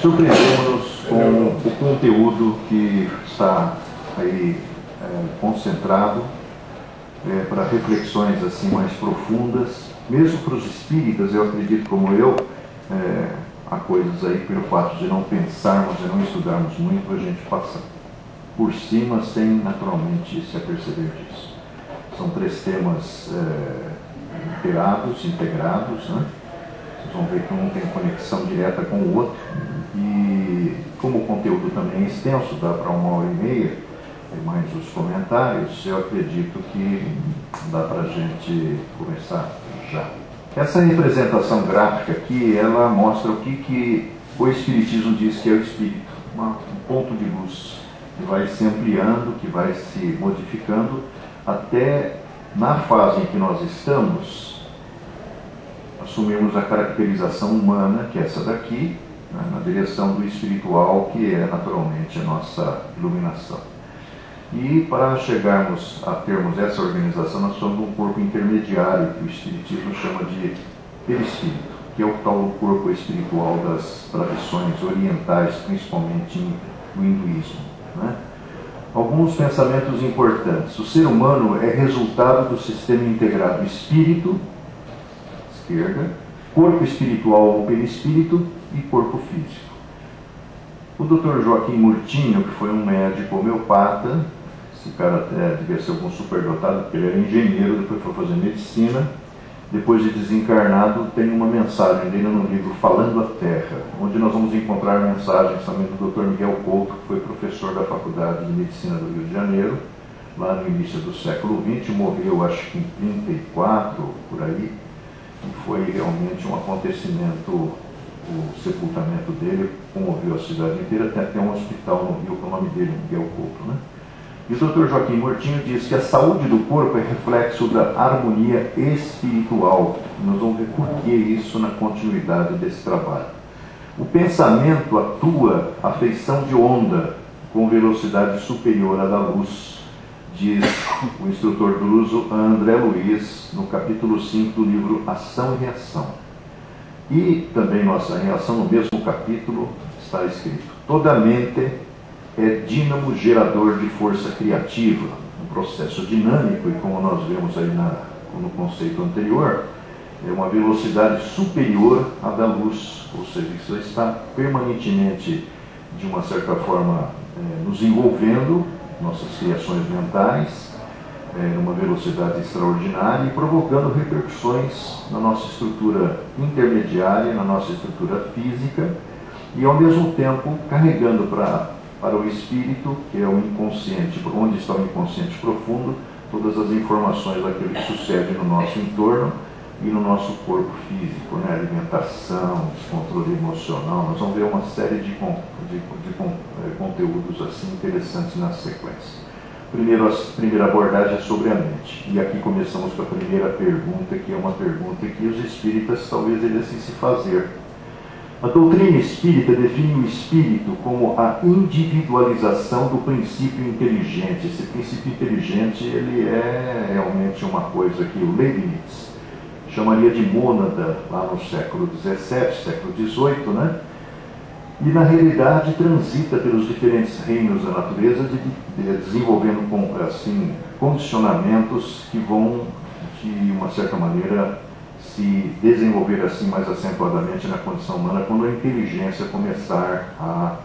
surpreendemos-nos com o conteúdo que está aí concentrado para reflexões assim mais profundas, mesmo para os espíritas. Eu acredito, como eu, há coisas aí pelo fato de não pensarmos, de não estudarmos muito, a gente passa por cima sem naturalmente se aperceber disso. São três temas integrados, né? Vocês vão ver que um tem conexão direta com o outro, e como o conteúdo também é extenso, dá para 1 hora e meia, mais os comentários, eu acredito que dá para a gente começar já. Essa representação gráfica aqui, ela mostra o que o Espiritismo diz que é o Espírito, um ponto de luz que vai se ampliando, que vai se modificando, até na fase em que nós estamos, assumimos a caracterização humana, que é essa daqui, né, na direção do espiritual, que é naturalmente a nossa iluminação. E para chegarmos a termos essa organização, nós somos um corpo intermediário, que o Espiritismo chama de perispírito, que é o tal corpo espiritual das tradições orientais, principalmente no hinduísmo, né? Alguns pensamentos importantes. O ser humano é resultado do sistema integrado espírito, corpo espiritual ou perispírito e corpo físico. O Dr. Joaquim Murtinho, que foi um médico homeopata, esse cara devia ser algum superdotado, porque ele era engenheiro, depois foi fazer medicina, depois de desencarnado, tem uma mensagem dele no livro Falando a Terra, onde nós vamos encontrar mensagens também do Dr. Miguel Couto, que foi professor da Faculdade de Medicina do Rio de Janeiro, lá no início do século XX, morreu acho que em 34, por aí. Foi realmente um acontecimento, o sepultamento dele comoveu a cidade inteira, tem até um hospital no Rio com o nome dele, Miguel Couto, né? E o Dr. Joaquim Murtinho diz que a saúde do corpo é reflexo da harmonia espiritual. Nós vamos ver por que isso na continuidade desse trabalho. O pensamento atua a feição de onda com velocidade superior à da luz, diz o instrutor do uso André Luiz, no capítulo 5 do livro Ação e Reação. E também nossa reação, no mesmo capítulo, está escrito: toda mente é dínamo gerador de força criativa, um processo dinâmico, e como nós vemos aí no conceito anterior, é uma velocidade superior à da luz, ou seja, isso está permanentemente, de uma certa forma, nos envolvendo, nossas criações mentais, numa velocidade extraordinária e provocando repercussões na nossa estrutura intermediária, na nossa estrutura física, e ao mesmo tempo carregando para o espírito, que é o inconsciente, onde está o inconsciente profundo, todas as informações daquilo que sucede no nosso entorno e no nosso corpo físico, né? Alimentação, descontrole emocional. Nós vamos ver uma série de conteúdos assim interessantes na sequência. Primeira abordagem é sobre a mente. E aqui começamos com a primeira pergunta, que é uma pergunta que os espíritas talvez devessem se fazer. A doutrina espírita define o espírito como a individualização do princípio inteligente. Esse princípio inteligente, ele é realmente uma coisa que o Leibniz chamaria de mônada, lá no século XVII, século XVIII, né? E na realidade transita pelos diferentes reinos da natureza, desenvolvendo assim, condicionamentos que vão, de uma certa maneira, se desenvolver assim mais acentuadamente na condição humana, quando a inteligência começar a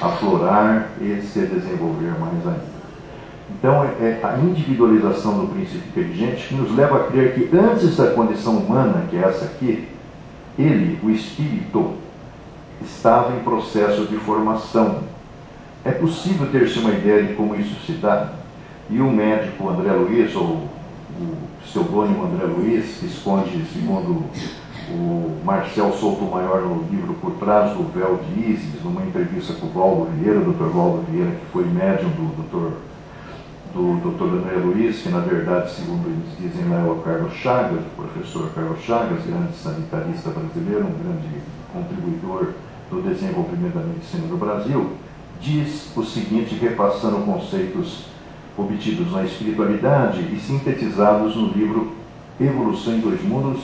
aflorar e se desenvolver mais ainda. Então, é a individualização do princípio inteligente que nos leva a crer que antes da condição humana, que é essa aqui, ele, o espírito, estava em processo de formação. É possível ter-se uma ideia de como isso se dá? E o médico André Luiz, ou o pseudônimo André Luiz, que esconde, segundo o Marcel Souto Maior no livro Por Trás do Véu de Ísis, numa entrevista com o Waldo Vieira, o Dr. Waldo Vieira, que foi médium do Dr. André Luiz, que na verdade, segundo eles dizem lá, é o Carlos Chagas, o professor Carlos Chagas, grande sanitarista brasileiro, um grande contribuidor do desenvolvimento da medicina no Brasil, diz o seguinte, repassando conceitos obtidos na espiritualidade e sintetizados no livro Evolução em Dois Mundos,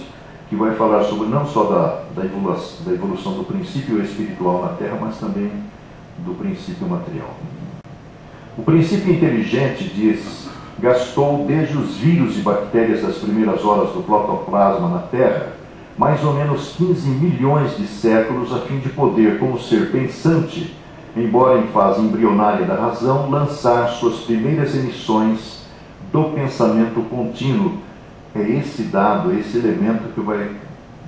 que vai falar sobre não só da evolução do princípio espiritual na Terra, mas também do princípio material. O princípio inteligente, diz, gastou desde os vírus e bactérias das primeiras horas do protoplasma na Terra, mais ou menos 15 milhões de séculos a fim de poder, como ser pensante, embora em fase embrionária da razão, lançar suas primeiras emissões do pensamento contínuo. É esse dado, esse elemento que vai,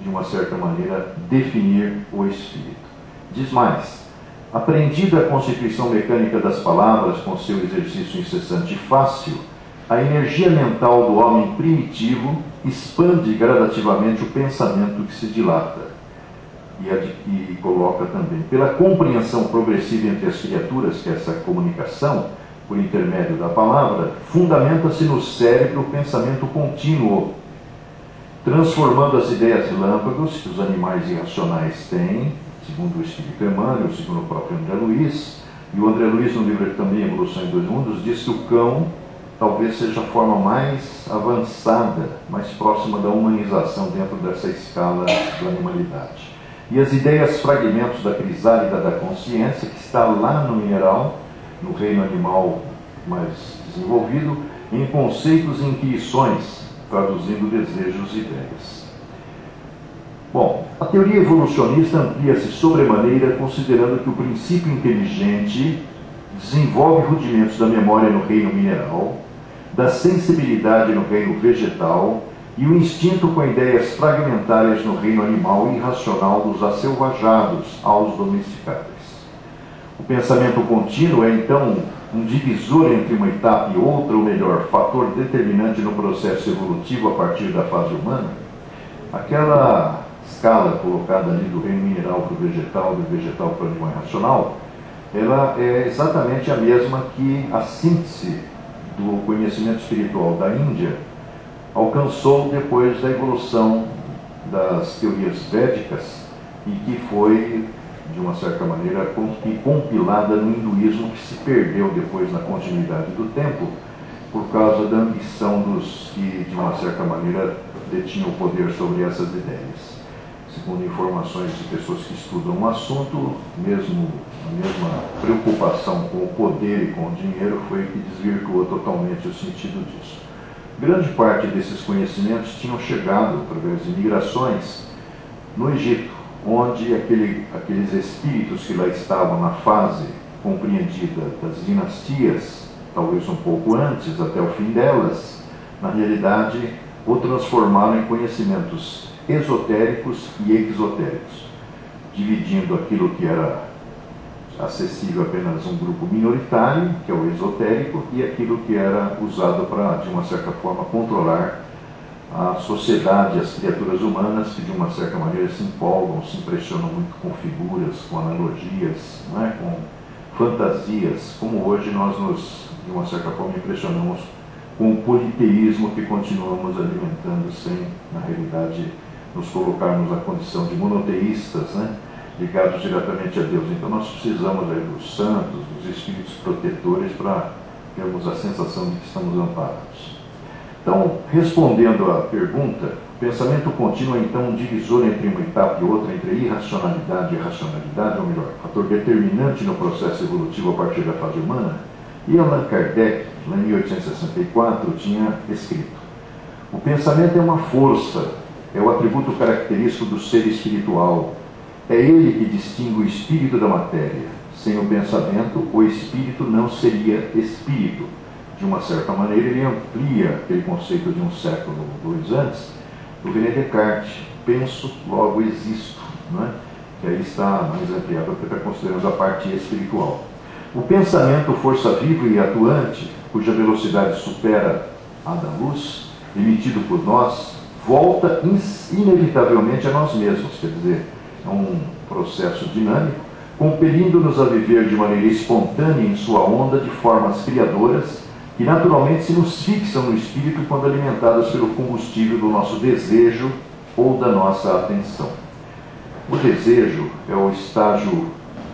de uma certa maneira, definir o espírito. Diz mais, aprendida a constituição mecânica das palavras com seu exercício incessante e fácil, a energia mental do homem primitivo expande gradativamente o pensamento que se dilata e coloca também, pela compreensão progressiva entre as criaturas, que é essa comunicação, por intermédio da palavra, fundamenta-se no cérebro o pensamento contínuo, transformando as ideias relâmpagos que os animais irracionais têm, segundo o espírito Emmanuel, segundo o próprio André Luiz, e o André Luiz, no livro também Evolução em Dois Mundos, diz que o cão talvez seja a forma mais avançada, mais próxima da humanização dentro dessa escala da animalidade. E as ideias fragmentos da crisálida da consciência, que está lá no mineral, no reino animal mais desenvolvido, em conceitos e intuições, traduzindo desejos e ideias. Bom, a teoria evolucionista amplia-se sobremaneira, considerando que o princípio inteligente desenvolve rudimentos da memória no reino mineral, da sensibilidade no reino vegetal e o instinto com ideias fragmentárias no reino animal e irracional dos acelvajados aos domesticados. O pensamento contínuo é, então, um divisor entre uma etapa e outra, ou melhor, fator determinante no processo evolutivo a partir da fase humana. Aquela escala colocada ali do reino mineral para o vegetal, do vegetal para o animal irracional, ela é exatamente a mesma que a síntese do conhecimento espiritual da Índia alcançou depois da evolução das teorias védicas e que foi, de uma certa maneira, compilada no hinduísmo, que se perdeu depois na continuidade do tempo por causa da ambição dos que, de uma certa maneira, detinham o poder sobre essas ideias. Segundo informações de pessoas que estudam um assunto, a mesma preocupação com o poder e com o dinheiro foi que desvirtuou totalmente o sentido disso. Grande parte desses conhecimentos tinham chegado, através de migrações, no Egito, onde aqueles espíritos que lá estavam na fase compreendida das dinastias, talvez um pouco antes, até o fim delas, na realidade, o transformaram em conhecimentos esotéricos e exotéricos, dividindo aquilo que era acessível apenas a um grupo minoritário, que é o esotérico, e aquilo que era usado para, de uma certa forma, controlar a sociedade, as criaturas humanas, que de uma certa maneira se empolgam, se impressionam muito com figuras, com analogias, não é? Com fantasias, como hoje nós nos, de uma certa forma, impressionamos com o politeísmo que continuamos alimentando sem, na realidade, nos colocarmos na condição de monoteístas, né? Ligados diretamente a Deus. Então nós precisamos dos santos, dos espíritos protetores, para termos a sensação de que estamos amparados. Então, respondendo à pergunta, o pensamento contínuo é então um divisor entre uma etapa e outra, entre irracionalidade e racionalidade, ou melhor, fator determinante no processo evolutivo a partir da fase humana, e Allan Kardec, em 1864, tinha escrito: o pensamento é uma força, é o atributo característico do ser espiritual, é ele que distingue o espírito da matéria. Sem o pensamento, o espírito não seria espírito. De uma certa maneira, ele amplia aquele conceito de um século ou dois antes, do René Descartes, penso, logo existo, né? Que aí está mais ampliado porque consideramos a parte espiritual. O pensamento, força viva e atuante, cuja velocidade supera a da luz, emitido por nós, volta inevitavelmente a nós mesmos, quer dizer, é um processo dinâmico, compelindo-nos a viver de maneira espontânea em sua onda de formas criadoras, que naturalmente se nos fixam no espírito quando alimentadas pelo combustível do nosso desejo ou da nossa atenção. O desejo é o estágio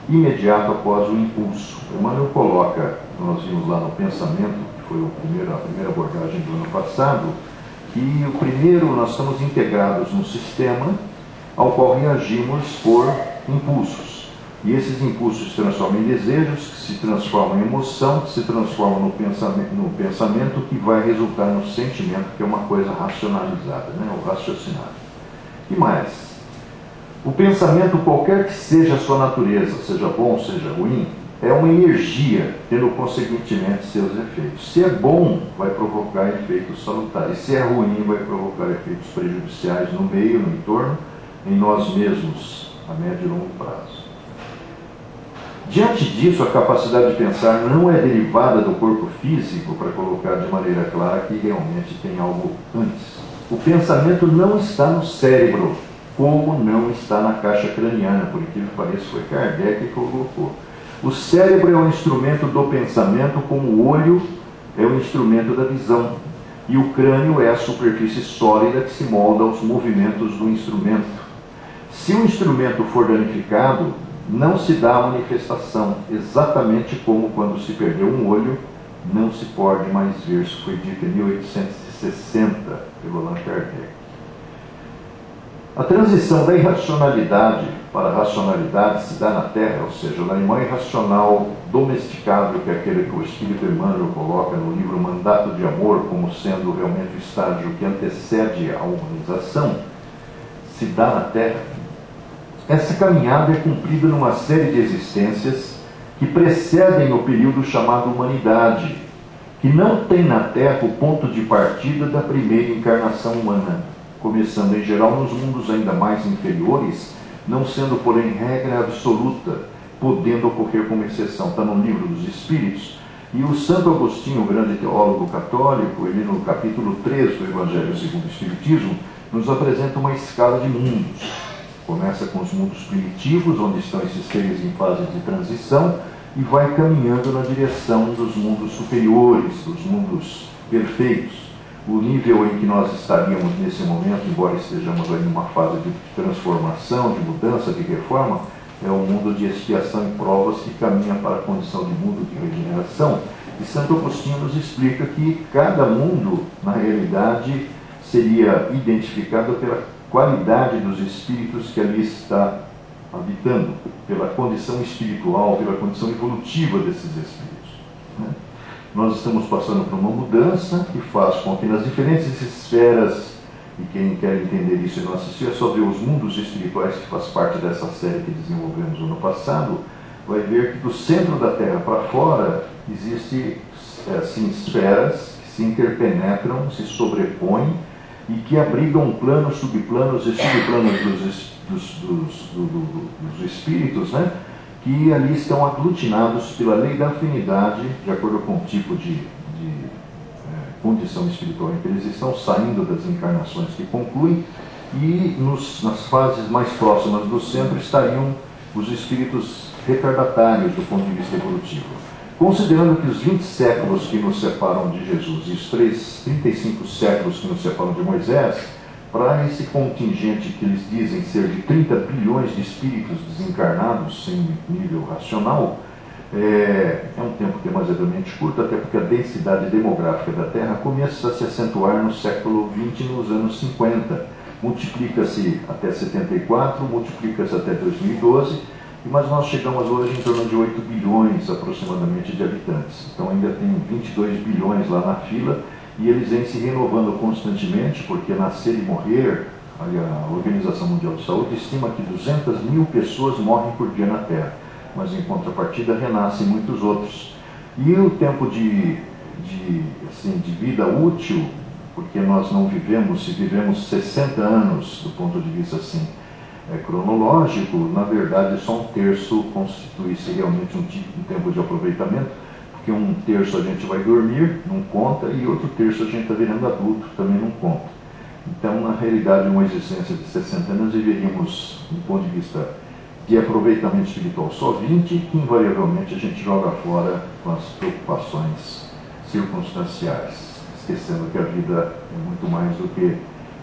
imediato após o impulso. Emmanuel coloca, nós vimos lá no pensamento, que foi a primeira abordagem do ano passado, que o primeiro nós estamos integrados num sistema ao qual reagimos por impulsos. E esses impulsos se transformam em desejos, que se transformam em emoção, que se transformam no pensamento que vai resultar no sentimento, que é uma coisa racionalizada, né? Ou raciocinada. E mais, o pensamento, qualquer que seja a sua natureza, seja bom, seja ruim, é uma energia, tendo consequentemente seus efeitos. Se é bom, vai provocar efeitos salutares. Se é ruim, vai provocar efeitos prejudiciais no meio, no entorno, em nós mesmos, a médio e longo prazo. Diante disso, a capacidade de pensar não é derivada do corpo físico, para colocar de maneira clara que realmente tem algo antes. O pensamento não está no cérebro, como não está na caixa craniana, por incrível que pareça, foi Kardec que colocou. O cérebro é um instrumento do pensamento, como o olho é um instrumento da visão. E o crânio é a superfície sólida que se molda aos movimentos do instrumento. Se o instrumento for danificado, não se dá a manifestação, exatamente como quando se perdeu um olho, não se pode mais ver. Isso foi dito em 1860 pelo Allan Kardec. A transição da irracionalidade para a racionalidade se dá na Terra, ou seja, no animal irracional domesticado, que é aquele que o Espírito Emmanuel coloca no livro Mandato de Amor como sendo realmente o estágio que antecede a humanização, se dá na Terra. Essa caminhada é cumprida numa série de existências que precedem o período chamado humanidade, que não tem na Terra o ponto de partida da primeira encarnação humana, começando em geral nos mundos ainda mais inferiores, não sendo, porém, regra absoluta, podendo ocorrer como exceção. Está no livro dos Espíritos. E o Santo Agostinho, o grande teólogo católico, ele no capítulo 3 do Evangelho segundo o Espiritismo, nos apresenta uma escala de mundos. Começa com os mundos primitivos, onde estão esses seres em fase de transição, e vai caminhando na direção dos mundos superiores, dos mundos perfeitos. O nível em que nós estaríamos nesse momento, embora estejamos em uma fase de transformação, de mudança, de reforma, é um mundo de expiação e provas que caminha para a condição de mundo de regeneração. E Santo Agostinho nos explica que cada mundo, na realidade, seria identificado pela qualidade dos espíritos que ali está habitando, pela condição espiritual, pela condição evolutiva desses espíritos, né? Nós estamos passando por uma mudança que faz com que nas diferentes esferas, e quem quer entender isso e não assistir, é só ver os mundos espirituais, que faz parte dessa série que desenvolvemos no ano passado, vai ver que do centro da Terra para fora existem assim, esferas que se interpenetram, se sobrepõem e que abrigam planos, subplanos e subplanos dos espíritos, né? Que ali estão aglutinados pela lei da afinidade, de acordo com o tipo de condição espiritual em que eles estão, saindo das encarnações que concluem, e nas fases mais próximas do centro estariam os espíritos retardatários do ponto de vista evolutivo. Considerando que os 20 séculos que nos separam de Jesus e os 35 séculos que nos separam de Moisés, para esse contingente que eles dizem ser de 30 bilhões de espíritos desencarnados, sem nível racional, é um tempo demasiadamente curto, até porque a densidade demográfica da Terra começa a se acentuar no século XX e nos anos 50. Multiplica-se até 74, multiplica-se até 2012, mas nós chegamos hoje em torno de 8 bilhões aproximadamente de habitantes. Então ainda tem 22 bilhões lá na fila, e eles vêm se renovando constantemente, porque nascer e morrer, a Organização Mundial de Saúde estima que 200 mil pessoas morrem por dia na Terra, mas em contrapartida renascem muitos outros. E o tempo de vida útil, porque nós não vivemos, se vivemos 60 anos do ponto de vista assim, cronológico, na verdade só um terço constitui-se realmente um tempo de aproveitamento, que um terço a gente vai dormir, não conta, e outro terço a gente está virando adulto, também não conta. Então, na realidade, uma existência de 60 anos, viveríamos, do ponto de vista de aproveitamento espiritual, só 20, que invariavelmente a gente joga fora com as preocupações circunstanciais, esquecendo que a vida é muito mais do que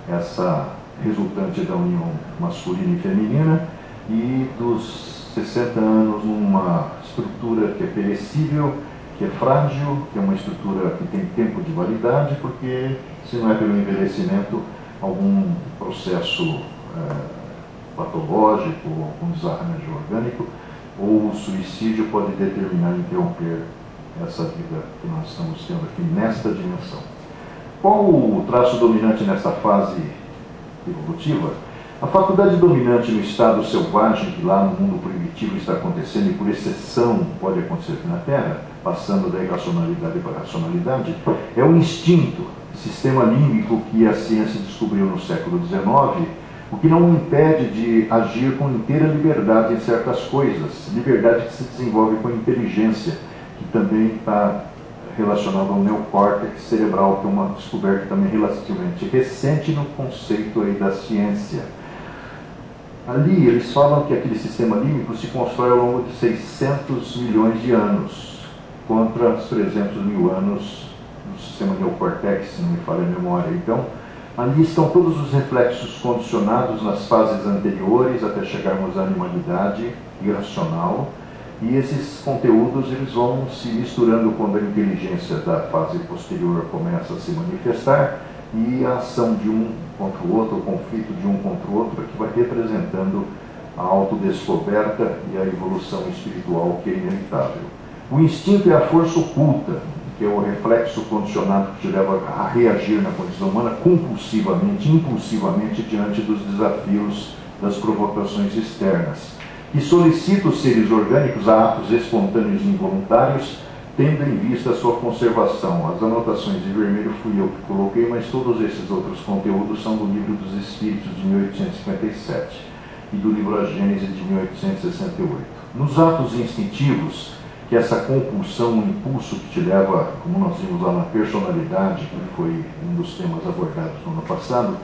essa resultante da união masculina e feminina, e dos 60 anos numa estrutura que é perecível, que é frágil, que é uma estrutura que tem tempo de validade, porque se não é pelo envelhecimento, algum processo patológico, algum desarranjo orgânico, ou o suicídio pode determinar interromper essa vida que nós estamos tendo aqui nesta dimensão. Qual o traço dominante nesta fase evolutiva? A faculdade dominante no estado selvagem, que lá no mundo primitivo está acontecendo e por exceção pode acontecer aqui na Terra, passando da irracionalidade para a racionalidade, é o instinto, sistema límbico que a ciência descobriu no século XIX, o que não impede de agir com inteira liberdade em certas coisas, liberdade que se desenvolve com a inteligência, que também está relacionada ao neocórtex cerebral, que é uma descoberta também relativamente recente no conceito aí da ciência. Ali eles falam que aquele sistema límbico se constrói ao longo de 600 milhões de anos, contra os 300 mil anos do sistema neocortex, se não me falha a memória. Então, ali estão todos os reflexos condicionados nas fases anteriores, até chegarmos à animalidade irracional, e esses conteúdos eles vão se misturando quando a inteligência da fase posterior começa a se manifestar, e a ação de um contra o outro, o conflito de um contra o outro, que vai representando a autodescoberta e a evolução espiritual que é inevitável. O instinto é a força oculta, que é o reflexo condicionado que te leva a reagir na condição humana compulsivamente, impulsivamente, diante dos desafios das provocações externas, que solicita os seres orgânicos a atos espontâneos e involuntários, tendo em vista a sua conservação. As anotações de vermelho fui eu que coloquei, mas todos esses outros conteúdos são do Livro dos Espíritos, de 1857, e do Livro A Gênese, de 1868. Nos atos instintivos, que essa compulsão, um impulso que te leva, como nós vimos lá na personalidade, que foi um dos temas abordados no ano passado,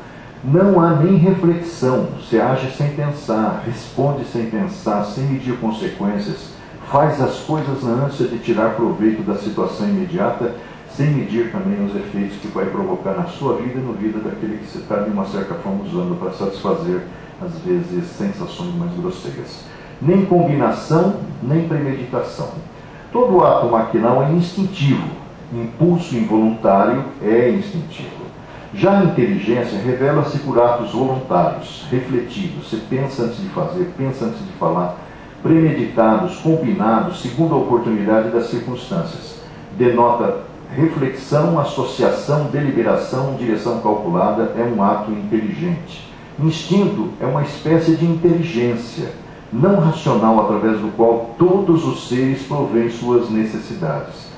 não há nem reflexão, você age sem pensar, responde sem pensar, sem medir consequências, faz as coisas na ânsia de tirar proveito da situação imediata, sem medir também os efeitos que vai provocar na sua vida e no vida daquele que você está, de uma certa forma, usando para satisfazer, às vezes, sensações mais grosseiras. Nem combinação, nem premeditação. Todo ato maquinal é instintivo, impulso involuntário é instintivo. Já a inteligência revela-se por atos voluntários, refletidos. Você pensa antes de fazer, pensa antes de falar, premeditados, combinados, segundo a oportunidade das circunstâncias. Denota reflexão, associação, deliberação, direção calculada, é um ato inteligente. Instinto é uma espécie de inteligência não racional através do qual todos os seres provêm suas necessidades.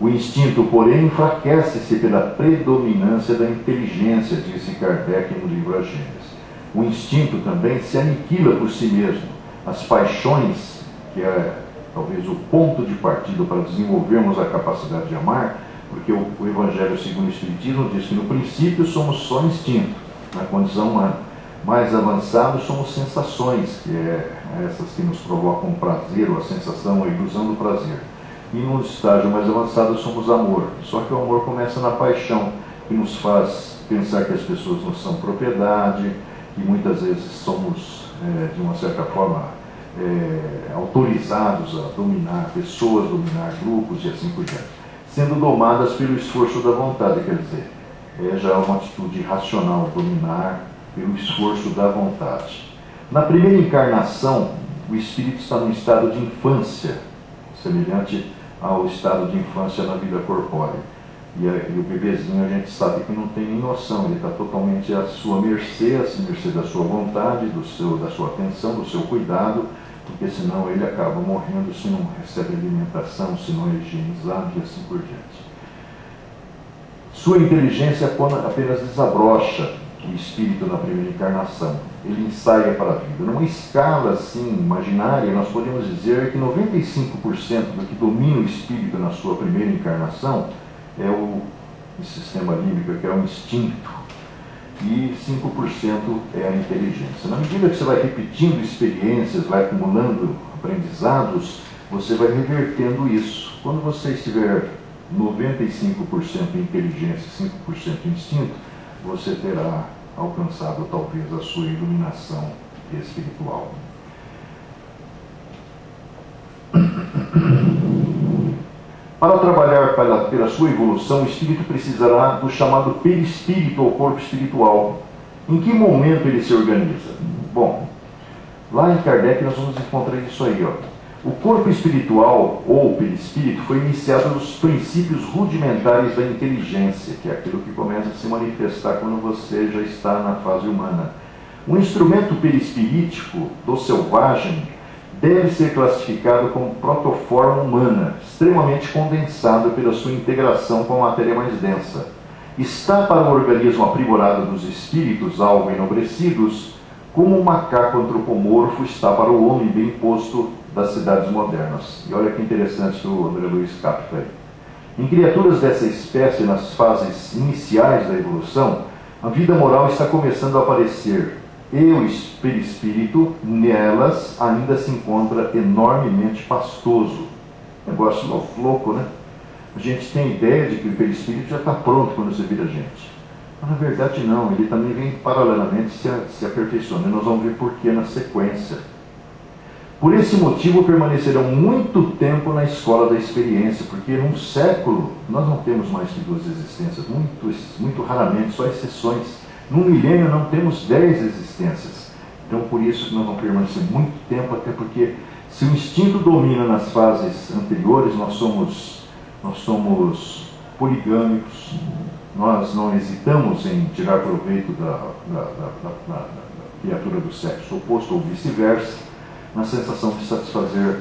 O instinto, porém, enfraquece-se pela predominância da inteligência, disse Kardec no Livro A Gênese. O instinto também se aniquila por si mesmo. As paixões, que é talvez o ponto de partida para desenvolvermos a capacidade de amar, porque o Evangelho segundo o Espiritismo diz que no princípio somos só instinto, na condição humana. Mais avançados somos sensações, que é essas que nos provocam prazer, ou a sensação, a ilusão do prazer. E num estágio mais avançado somos amor, só que o amor começa na paixão, que nos faz pensar que as pessoas não são propriedade, que muitas vezes somos, de uma certa forma, autorizados a dominar pessoas, dominar grupos e assim por diante, sendo domadas pelo esforço da vontade, quer dizer, já uma atitude racional, dominar pelo esforço da vontade. Na primeira encarnação, o espírito está num estado de infância, semelhante ao estado de infância na vida corpórea. E o bebezinho a gente sabe que não tem nem noção, ele está totalmente à sua mercê, da sua vontade, da sua atenção, do seu cuidado, porque senão ele acaba morrendo se não recebe alimentação, se não é higienizado e assim por diante. Sua inteligência apenas desabrocha o espírito na primeira encarnação. Ele ensaia para a vida. Numa escala assim, imaginária, nós podemos dizer que 95% do que domina o espírito na sua primeira encarnação é o sistema límbico, que é o instinto. E 5% é a inteligência. Na medida que você vai repetindo experiências, vai acumulando aprendizados, você vai revertendo isso. Quando você estiver 95% inteligência e 5% instinto, você terá alcançado talvez a sua iluminação espiritual. Para trabalhar pela sua evolução, o espírito precisará do chamado perispírito ou corpo espiritual. Em que momento ele se organiza? Bom, lá em Kardec nós vamos encontrar isso aí, ó. O corpo espiritual, ou perispírito, foi iniciado nos princípios rudimentares da inteligência, que é aquilo que começa a se manifestar quando você já está na fase humana. Um instrumento perispirítico do selvagem deve ser classificado como protoforma humana, extremamente condensado pela sua integração com a matéria mais densa. Está para o organismo aprimorado dos espíritos, algo enobrecidos, como o macaco antropomorfo está para o homem bem posto das cidades modernas. E olha que interessante que o André Luiz capta aí. Em criaturas dessa espécie, nas fases iniciais da evolução, a vida moral está começando a aparecer. E o perispírito, nelas, ainda se encontra enormemente pastoso. Negócio louco, né? A gente tem ideia de que o perispírito já está pronto quando você vira gente. Mas, na verdade, não. Ele também vem paralelamente se aperfeiçoando. E nós vamos ver por que na sequência. Por esse motivo, permanecerão muito tempo na escola da experiência, porque num século nós não temos mais que duas existências, muito raramente, só exceções. Num milênio não temos 10 existências. Então, por isso que nós vamos permanecer muito tempo, até porque se o instinto domina nas fases anteriores, nós somos poligâmicos, nós não hesitamos em tirar proveito da criatura do sexo oposto ou vice-versa, na sensação de satisfazer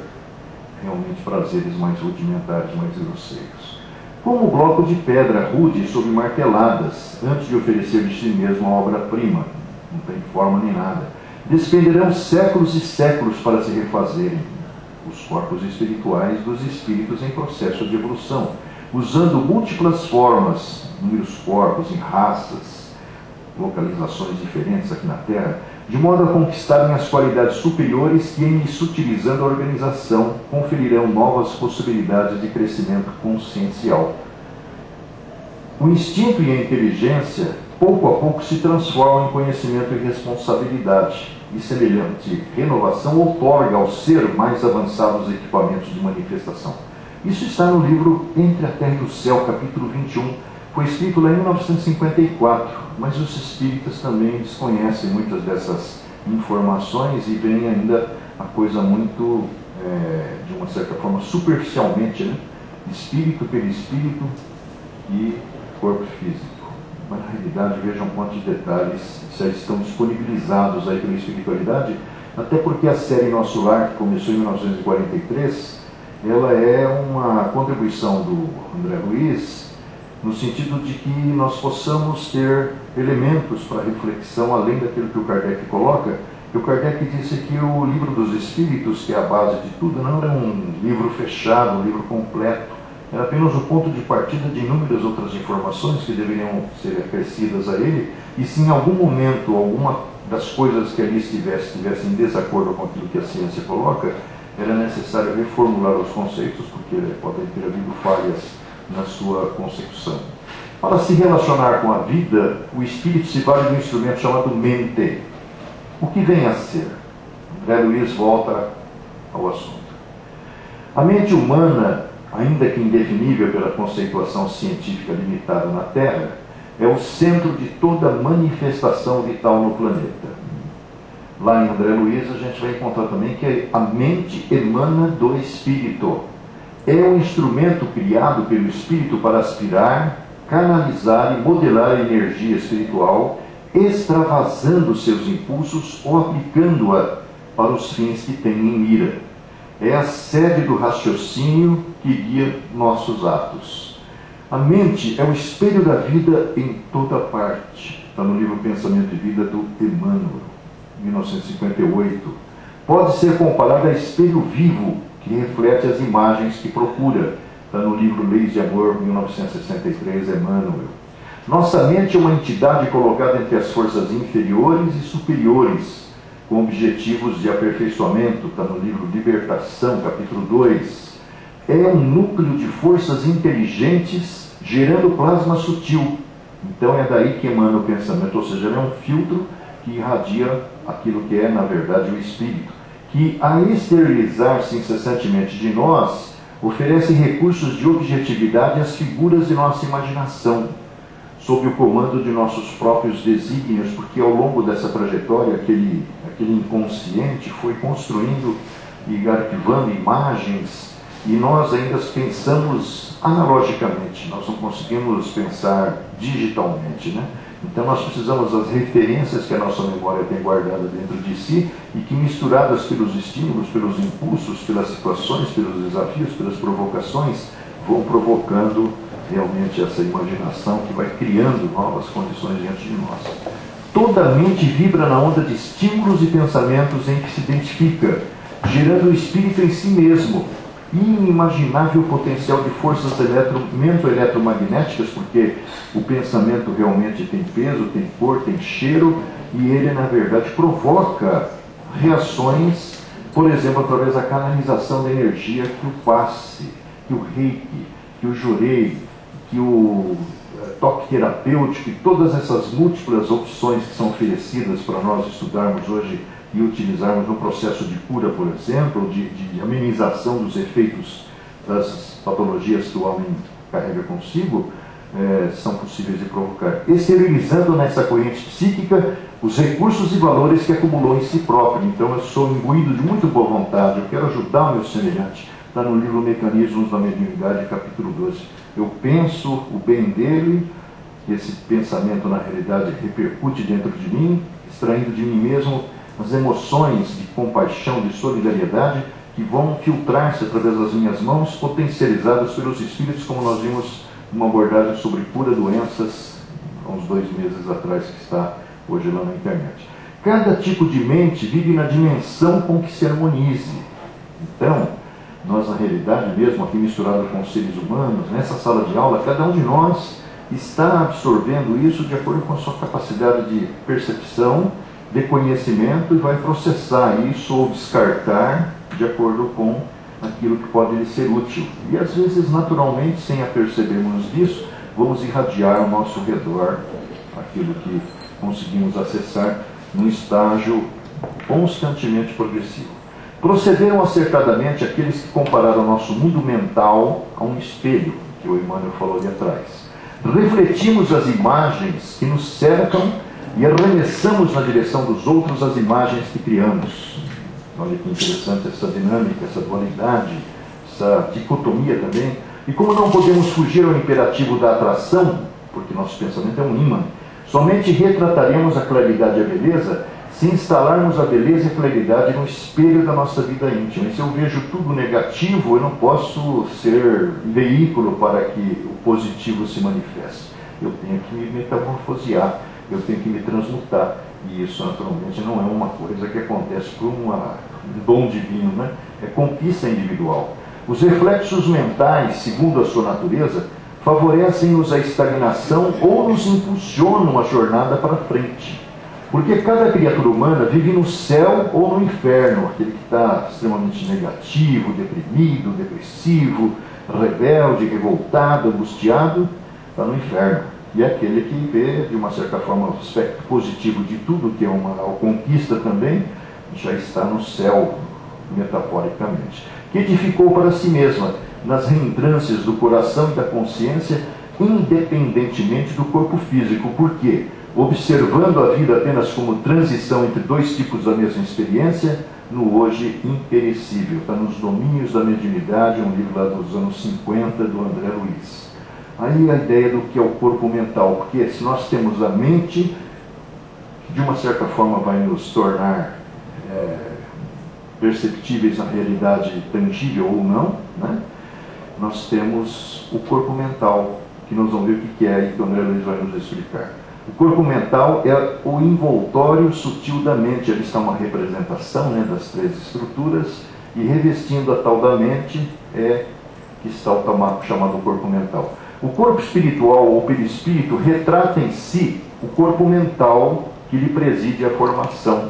realmente prazeres mais rudimentares, mais grosseiros. Como bloco de pedra rude sob marteladas, antes de oferecer de si mesmo a obra-prima, não tem forma nem nada, despenderão séculos e séculos para se refazerem os corpos espirituais dos espíritos em processo de evolução, usando múltiplas formas, inúmeros corpos em raças, localizações diferentes aqui na Terra, de modo a conquistarem as qualidades superiores que, em sutilizando a organização, conferirão novas possibilidades de crescimento consciencial. O instinto e a inteligência, pouco a pouco, se transformam em conhecimento e responsabilidade, e semelhante renovação outorga ao ser mais avançados equipamentos de manifestação. Isso está no livro Entre a Terra e o Céu, capítulo 21, foi escrito lá em 1954, mas os espíritas também desconhecem muitas dessas informações e veem ainda a coisa muito, de uma certa forma, superficialmente, né? Espírito, perispírito e corpo físico. Mas, na realidade, vejam quantos detalhes já estão disponibilizados aí pela espiritualidade, até porque a série Nosso Lar, que começou em 1943, ela é uma contribuição do André Luiz, no sentido de que nós possamos ter elementos para reflexão, além daquilo que o Kardec coloca. E o Kardec disse que o Livro dos Espíritos, que é a base de tudo, não era um livro fechado, um livro completo, era apenas o ponto de partida de inúmeras outras informações que deveriam ser acrescidas a ele, e se em algum momento alguma das coisas que ali estivesse em desacordo com aquilo que a ciência coloca, era necessário reformular os conceitos, porque podem ter havido falhas na sua concepção. Para se relacionar com a vida, o espírito se vale de um instrumento chamado mente. O que vem a ser? André Luiz volta ao assunto. A mente humana, ainda que indefinível pela conceituação científica limitada na Terra, é o centro de toda manifestação vital no planeta. Lá em André Luiz a gente vai encontrar também que a mente emana do espírito. É um instrumento criado pelo espírito para aspirar, canalizar e modelar a energia espiritual, extravasando seus impulsos ou aplicando-a para os fins que tem em mira. É a sede do raciocínio que guia nossos atos. A mente é o espelho da vida em toda parte. Está no livro Pensamento e Vida do Emmanuel, 1958. Pode ser comparada a espelho vivo, que reflete as imagens que procura. Está no livro Leis de Amor, 1963, Emmanuel. Nossa mente é uma entidade colocada entre as forças inferiores e superiores, com objetivos de aperfeiçoamento. Está no livro Libertação, capítulo 2. É um núcleo de forças inteligentes gerando plasma sutil. Então é daí que emana o pensamento, ou seja, é um filtro que irradia aquilo que é, na verdade, o espírito, que, a esterilizar-se incessantemente de nós, oferece recursos de objetividade às figuras de nossa imaginação, sob o comando de nossos próprios desígnios, porque ao longo dessa trajetória, aquele inconsciente foi construindo e arquivando imagens, e nós ainda pensamos analogicamente, nós não conseguimos pensar digitalmente, né? Então nós precisamos das referências que a nossa memória tem guardada dentro de si e que, misturadas pelos estímulos, pelos impulsos, pelas situações, pelos desafios, pelas provocações, vão provocando realmente essa imaginação que vai criando novas condições diante de nós. Toda a mente vibra na onda de estímulos e pensamentos em que se identifica, gerando o espírito em si mesmo, inimaginável potencial de forças eletromagnéticas, porque o pensamento realmente tem peso, tem cor, tem cheiro, e ele, na verdade, provoca reações, por exemplo, através da canalização da energia que o passe, que o reiki, que o jurei, que o toque terapêutico, e todas essas múltiplas opções que são oferecidas para nós estudarmos hoje e utilizarmos no processo de cura, por exemplo, de amenização dos efeitos das patologias que o homem carrega consigo, são possíveis de provocar, esterilizando nessa corrente psíquica os recursos e valores que acumulou em si próprio. Então eu sou imbuído de muito boa vontade, eu quero ajudar o meu semelhante. Está no livro Mecanismos da Mediunidade, capítulo 12. Eu penso o bem dele, esse pensamento na realidade repercute dentro de mim, extraindo de mim mesmo as emoções de compaixão, de solidariedade, que vão filtrar-se através das minhas mãos, potencializadas pelos espíritos, como nós vimos numa abordagem sobre cura doenças, há uns 2 meses atrás, que está hoje lá na internet. Cada tipo de mente vive na dimensão com que se harmonize. Então, nós na realidade mesmo, aqui misturado com os seres humanos, nessa sala de aula, cada um de nós está absorvendo isso de acordo com a sua capacidade de percepção, de conhecimento, e vai processar isso ou descartar de acordo com aquilo que pode lhe ser útil. E às vezes, naturalmente, sem apercebermos disso, vamos irradiar ao nosso redor aquilo que conseguimos acessar num estágio constantemente progressivo. Procederam acertadamente aqueles que compararam o nosso mundo mental a um espelho, que o Emmanuel falou ali atrás. Refletimos as imagens que nos cercam e arremessamos na direção dos outros as imagens que criamos. Olha que interessante essa dinâmica, essa dualidade, essa dicotomia também. E como não podemos fugir ao imperativo da atração, porque nosso pensamento é um ímã, somente retrataremos a claridade e a beleza se instalarmos a beleza e a claridade no espelho da nossa vida íntima. E se eu vejo tudo negativo, eu não posso ser veículo para que o positivo se manifeste. Eu tenho que me metamorfosear. Eu tenho que me transmutar, e isso naturalmente não é uma coisa que acontece por um dom divino, né? É conquista individual. Os reflexos mentais, segundo a sua natureza, favorecem-nos a estagnação ou nos impulsionam a jornada para frente. Porque cada criatura humana vive no céu ou no inferno, aquele que está extremamente negativo, deprimido, depressivo, rebelde, revoltado, angustiado, está no inferno. E aquele que vê, de uma certa forma, o aspecto positivo de tudo, que é uma conquista também, já está no céu, metaforicamente. Que edificou para si mesma, nas reentrâncias do coração e da consciência, independentemente do corpo físico. Por quê? Observando a vida apenas como transição entre dois tipos da mesma experiência, no hoje imperecível. Está nos Domínios da Mediunidade, um livro lá dos anos 50, do André Luiz. Aí a ideia do que é o corpo mental, porque se nós temos a mente, de uma certa forma vai nos tornar perceptíveis na realidade, tangível ou não, né? Nós temos o corpo mental, que nós vamos ver o que é e que o André Luiz vai nos explicar. O corpo mental é o envoltório sutil da mente, ali está uma representação, né, das 3 estruturas, e revestindo a tal da mente é que está o chamado corpo mental. O corpo espiritual ou perispírito retrata em si o corpo mental que lhe preside a formação.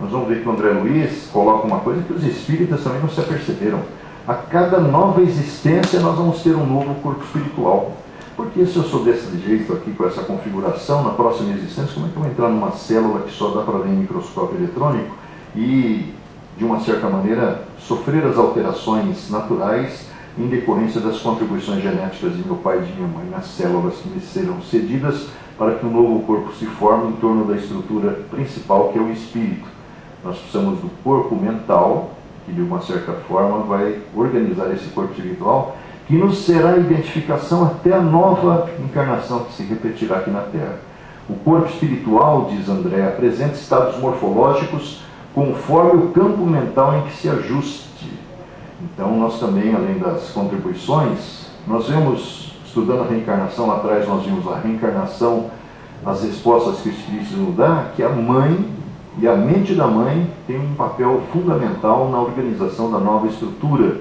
Nós vamos ver que o André Luiz coloca uma coisa que os espíritas também não se aperceberam. A cada nova existência nós vamos ter um novo corpo espiritual. Porque se eu sou desse jeito aqui, com essa configuração, na próxima existência, como é que eu vou entrar numa célula que só dá para ver em microscópio eletrônico e, de uma certa maneira, sofrer as alterações naturais em decorrência das contribuições genéticas de meu pai e de minha mãe nas células que me serão cedidas para que um novo corpo se forme em torno da estrutura principal que é o espírito. Nós precisamos do corpo mental, que de uma certa forma vai organizar esse corpo espiritual, que nos será a identificação até a nova encarnação que se repetirá aqui na Terra. O corpo espiritual, diz André, apresenta estados morfológicos conforme o campo mental em que se ajuste. Então nós também, além das contribuições, nós vemos, estudando a reencarnação, lá atrás nós vimos a reencarnação, as respostas que o Espiritismo dá, que a mãe e a mente da mãe tem um papel fundamental na organização da nova estrutura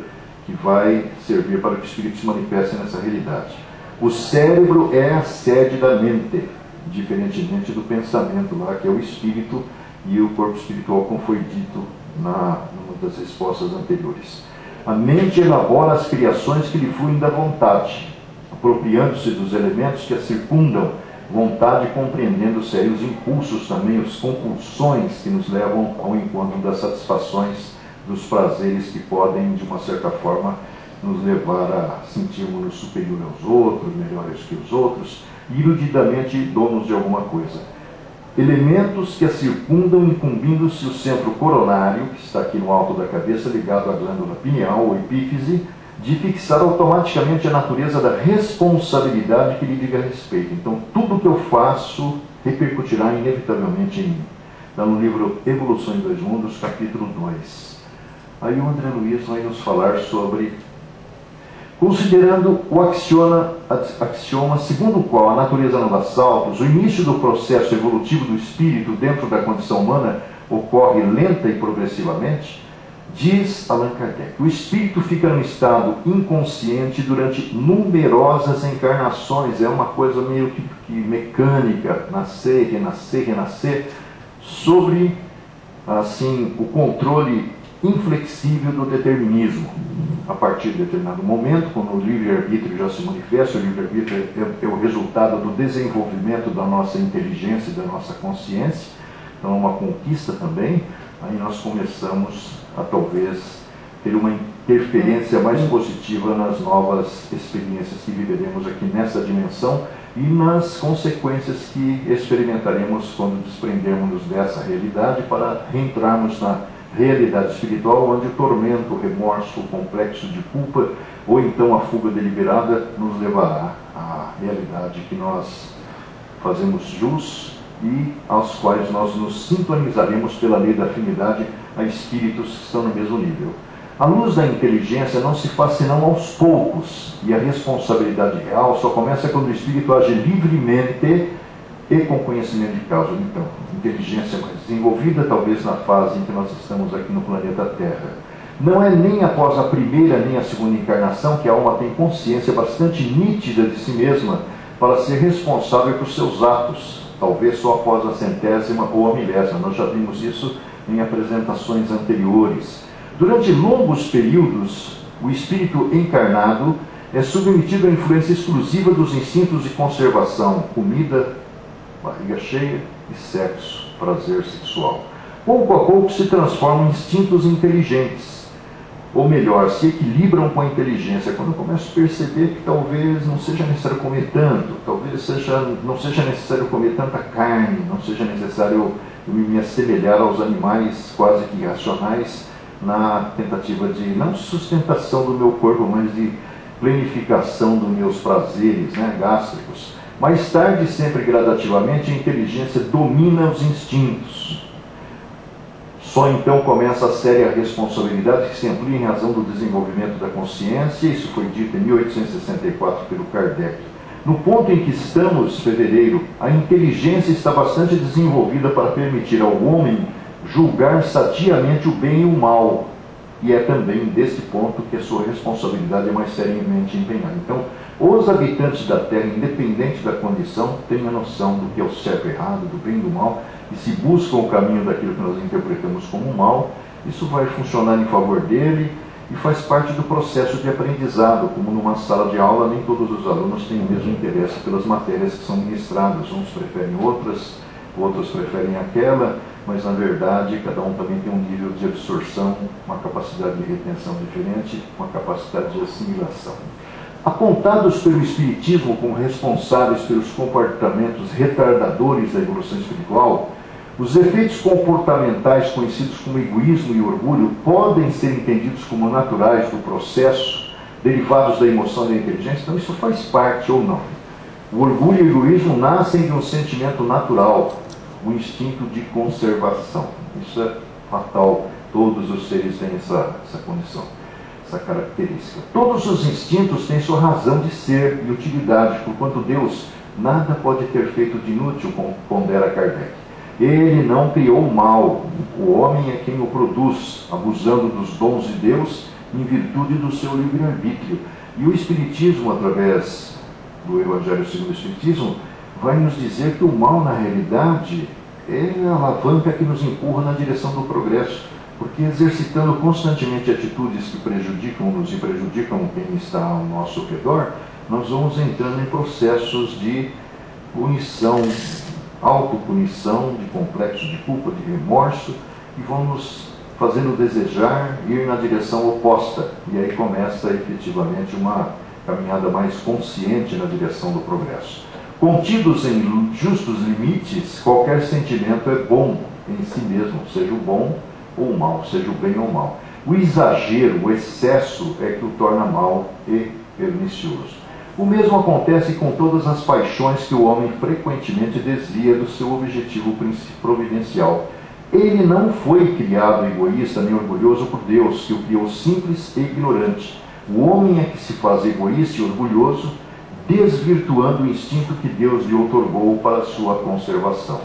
que vai servir para que o Espírito se manifeste nessa realidade. O cérebro é a sede da mente, diferentemente do pensamento lá, que é o espírito, e o corpo espiritual, como foi dito numa das respostas anteriores. A mente elabora as criações que lhe fluem da vontade, apropriando-se dos elementos que a circundam, vontade compreendendo os impulsos também, as compulsões que nos levam ao encontro das satisfações, dos prazeres que podem, de uma certa forma, nos levar a sentirmos-nos superior aos outros, melhores que os outros, iludidamente donos de alguma coisa. Elementos que a circundam, incumbindo-se o centro coronário, que está aqui no alto da cabeça, ligado à glândula pineal ou epífise, de fixar automaticamente a natureza da responsabilidade que lhe diga respeito. Então, tudo que eu faço repercutirá inevitavelmente em mim. Está no livro Evolução em Dois Mundos, capítulo 2. Aí o André Luiz vai nos falar sobre... Considerando o axioma segundo o qual a natureza não dá saltos, o início do processo evolutivo do espírito dentro da condição humana ocorre lenta e progressivamente, diz Allan Kardec, o espírito fica num estado inconsciente durante numerosas encarnações. É uma coisa meio que mecânica, nascer, renascer, renascer, sobre assim, o controle inflexível do determinismo. A partir de determinado momento, quando o livre-arbítrio já se manifesta, o livre-arbítrio é o resultado do desenvolvimento da nossa inteligência e da nossa consciência, então é uma conquista também, aí nós começamos a talvez ter uma interferência mais positiva nas novas experiências que viveremos aqui nessa dimensão e nas consequências que experimentaremos quando desprendermos dessa realidade para reentrarmos na realidade espiritual, onde o tormento, o remorso, o complexo de culpa ou então a fuga deliberada nos levará à realidade que nós fazemos jus e aos quais nós nos sintonizaremos pela lei da afinidade a espíritos que estão no mesmo nível. A luz da inteligência não se faz senão aos poucos e a responsabilidade real só começa quando o espírito age livremente e com conhecimento de causa. Então, inteligência mais desenvolvida, talvez na fase em que nós estamos aqui no planeta Terra. Não é nem após a primeira nem a segunda encarnação que a alma tem consciência bastante nítida de si mesma para ser responsável por seus atos, talvez só após a 100ª ou a 1000ª. Nós já vimos isso em apresentações anteriores. Durante longos períodos, o espírito encarnado é submetido à influência exclusiva dos instintos de conservação, comida, barriga cheia e sexo, prazer sexual. Pouco a pouco se transformam em instintos inteligentes, ou melhor, se equilibram com a inteligência. Quando eu começo a perceber que talvez não seja necessário comer tanto, talvez não seja necessário comer tanta carne, não seja necessário eu me assemelhar aos animais quase que irracionais na tentativa de, não sustentação do meu corpo, mas de planificação dos meus prazeres, né, gástricos. Mais tarde, sempre gradativamente, a inteligência domina os instintos. Só então começa a séria responsabilidade que se amplia em razão do desenvolvimento da consciência. Isso foi dito em 1864 pelo Kardec. No ponto em que estamos, fevereiro, a inteligência está bastante desenvolvida para permitir ao homem julgar sadiamente o bem e o mal. E é também desse ponto que a sua responsabilidade é mais seriamente empenhada. Então, os habitantes da Terra, independente da condição, têm a noção do que é o certo e errado, do bem e do mal, e se buscam o caminho daquilo que nós interpretamos como mal, isso vai funcionar em favor dele e faz parte do processo de aprendizado. Como numa sala de aula, nem todos os alunos têm o mesmo interesse pelas matérias que são ministradas. Uns preferem outras, outros preferem aquela... mas, na verdade, cada um também tem um nível de absorção, uma capacidade de retenção diferente, uma capacidade de assimilação. Apontados pelo Espiritismo como responsáveis pelos comportamentos retardadores da evolução espiritual, os efeitos comportamentais conhecidos como egoísmo e orgulho podem ser entendidos como naturais do processo, derivados da emoção e da inteligência. Então isso faz parte ou não. O orgulho e o egoísmo nascem de um sentimento natural, o instinto de conservação. Isso é fatal, todos os seres têm essa condição, essa característica. Todos os instintos têm sua razão de ser e utilidade, porquanto Deus nada pode ter feito de inútil, como pondera Kardec. Ele não criou o mal, o homem é quem o produz, abusando dos dons de Deus em virtude do seu livre-arbítrio. E o Espiritismo, através do Evangelho segundo o Espiritismo, vai nos dizer que o mal, na realidade, é a alavanca que nos empurra na direção do progresso, porque exercitando constantemente atitudes que prejudicam-nos e prejudicam quem está ao nosso redor, nós vamos entrando em processos de punição, autopunição, de complexo de culpa, de remorso, e vamos fazendo desejar ir na direção oposta. E aí começa efetivamente uma caminhada mais consciente na direção do progresso. Contidos em justos limites, qualquer sentimento é bom em si mesmo, seja o bom ou o mal, seja o bem ou o mal. O exagero, o excesso é que o torna mal e pernicioso. O mesmo acontece com todas as paixões que o homem frequentemente desvia do seu objetivo providencial. Ele não foi criado egoísta nem orgulhoso por Deus, que o criou simples e ignorante. O homem é que se faz egoísta e orgulhoso, desvirtuando o instinto que Deus lhe outorgou para sua conservação.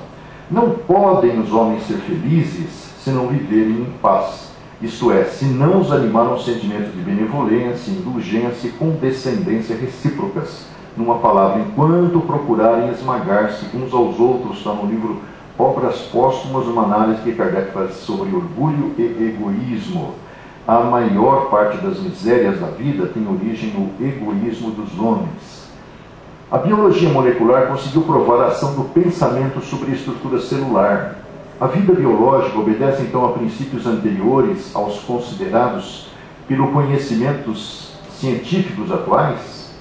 Não podem os homens ser felizes se não viverem em paz, isto é, se não os animaram um sentimento de benevolência, indulgência e condescendência recíprocas. Numa palavra, enquanto procurarem esmagar-se uns aos outros, está no livro Obras Póstumas, uma análise que Kardec faz sobre orgulho e egoísmo. A maior parte das misérias da vida tem origem no egoísmo dos homens. A biologia molecular conseguiu provar a ação do pensamento sobre a estrutura celular. A vida biológica obedece então a princípios anteriores aos considerados pelos conhecimentos científicos atuais.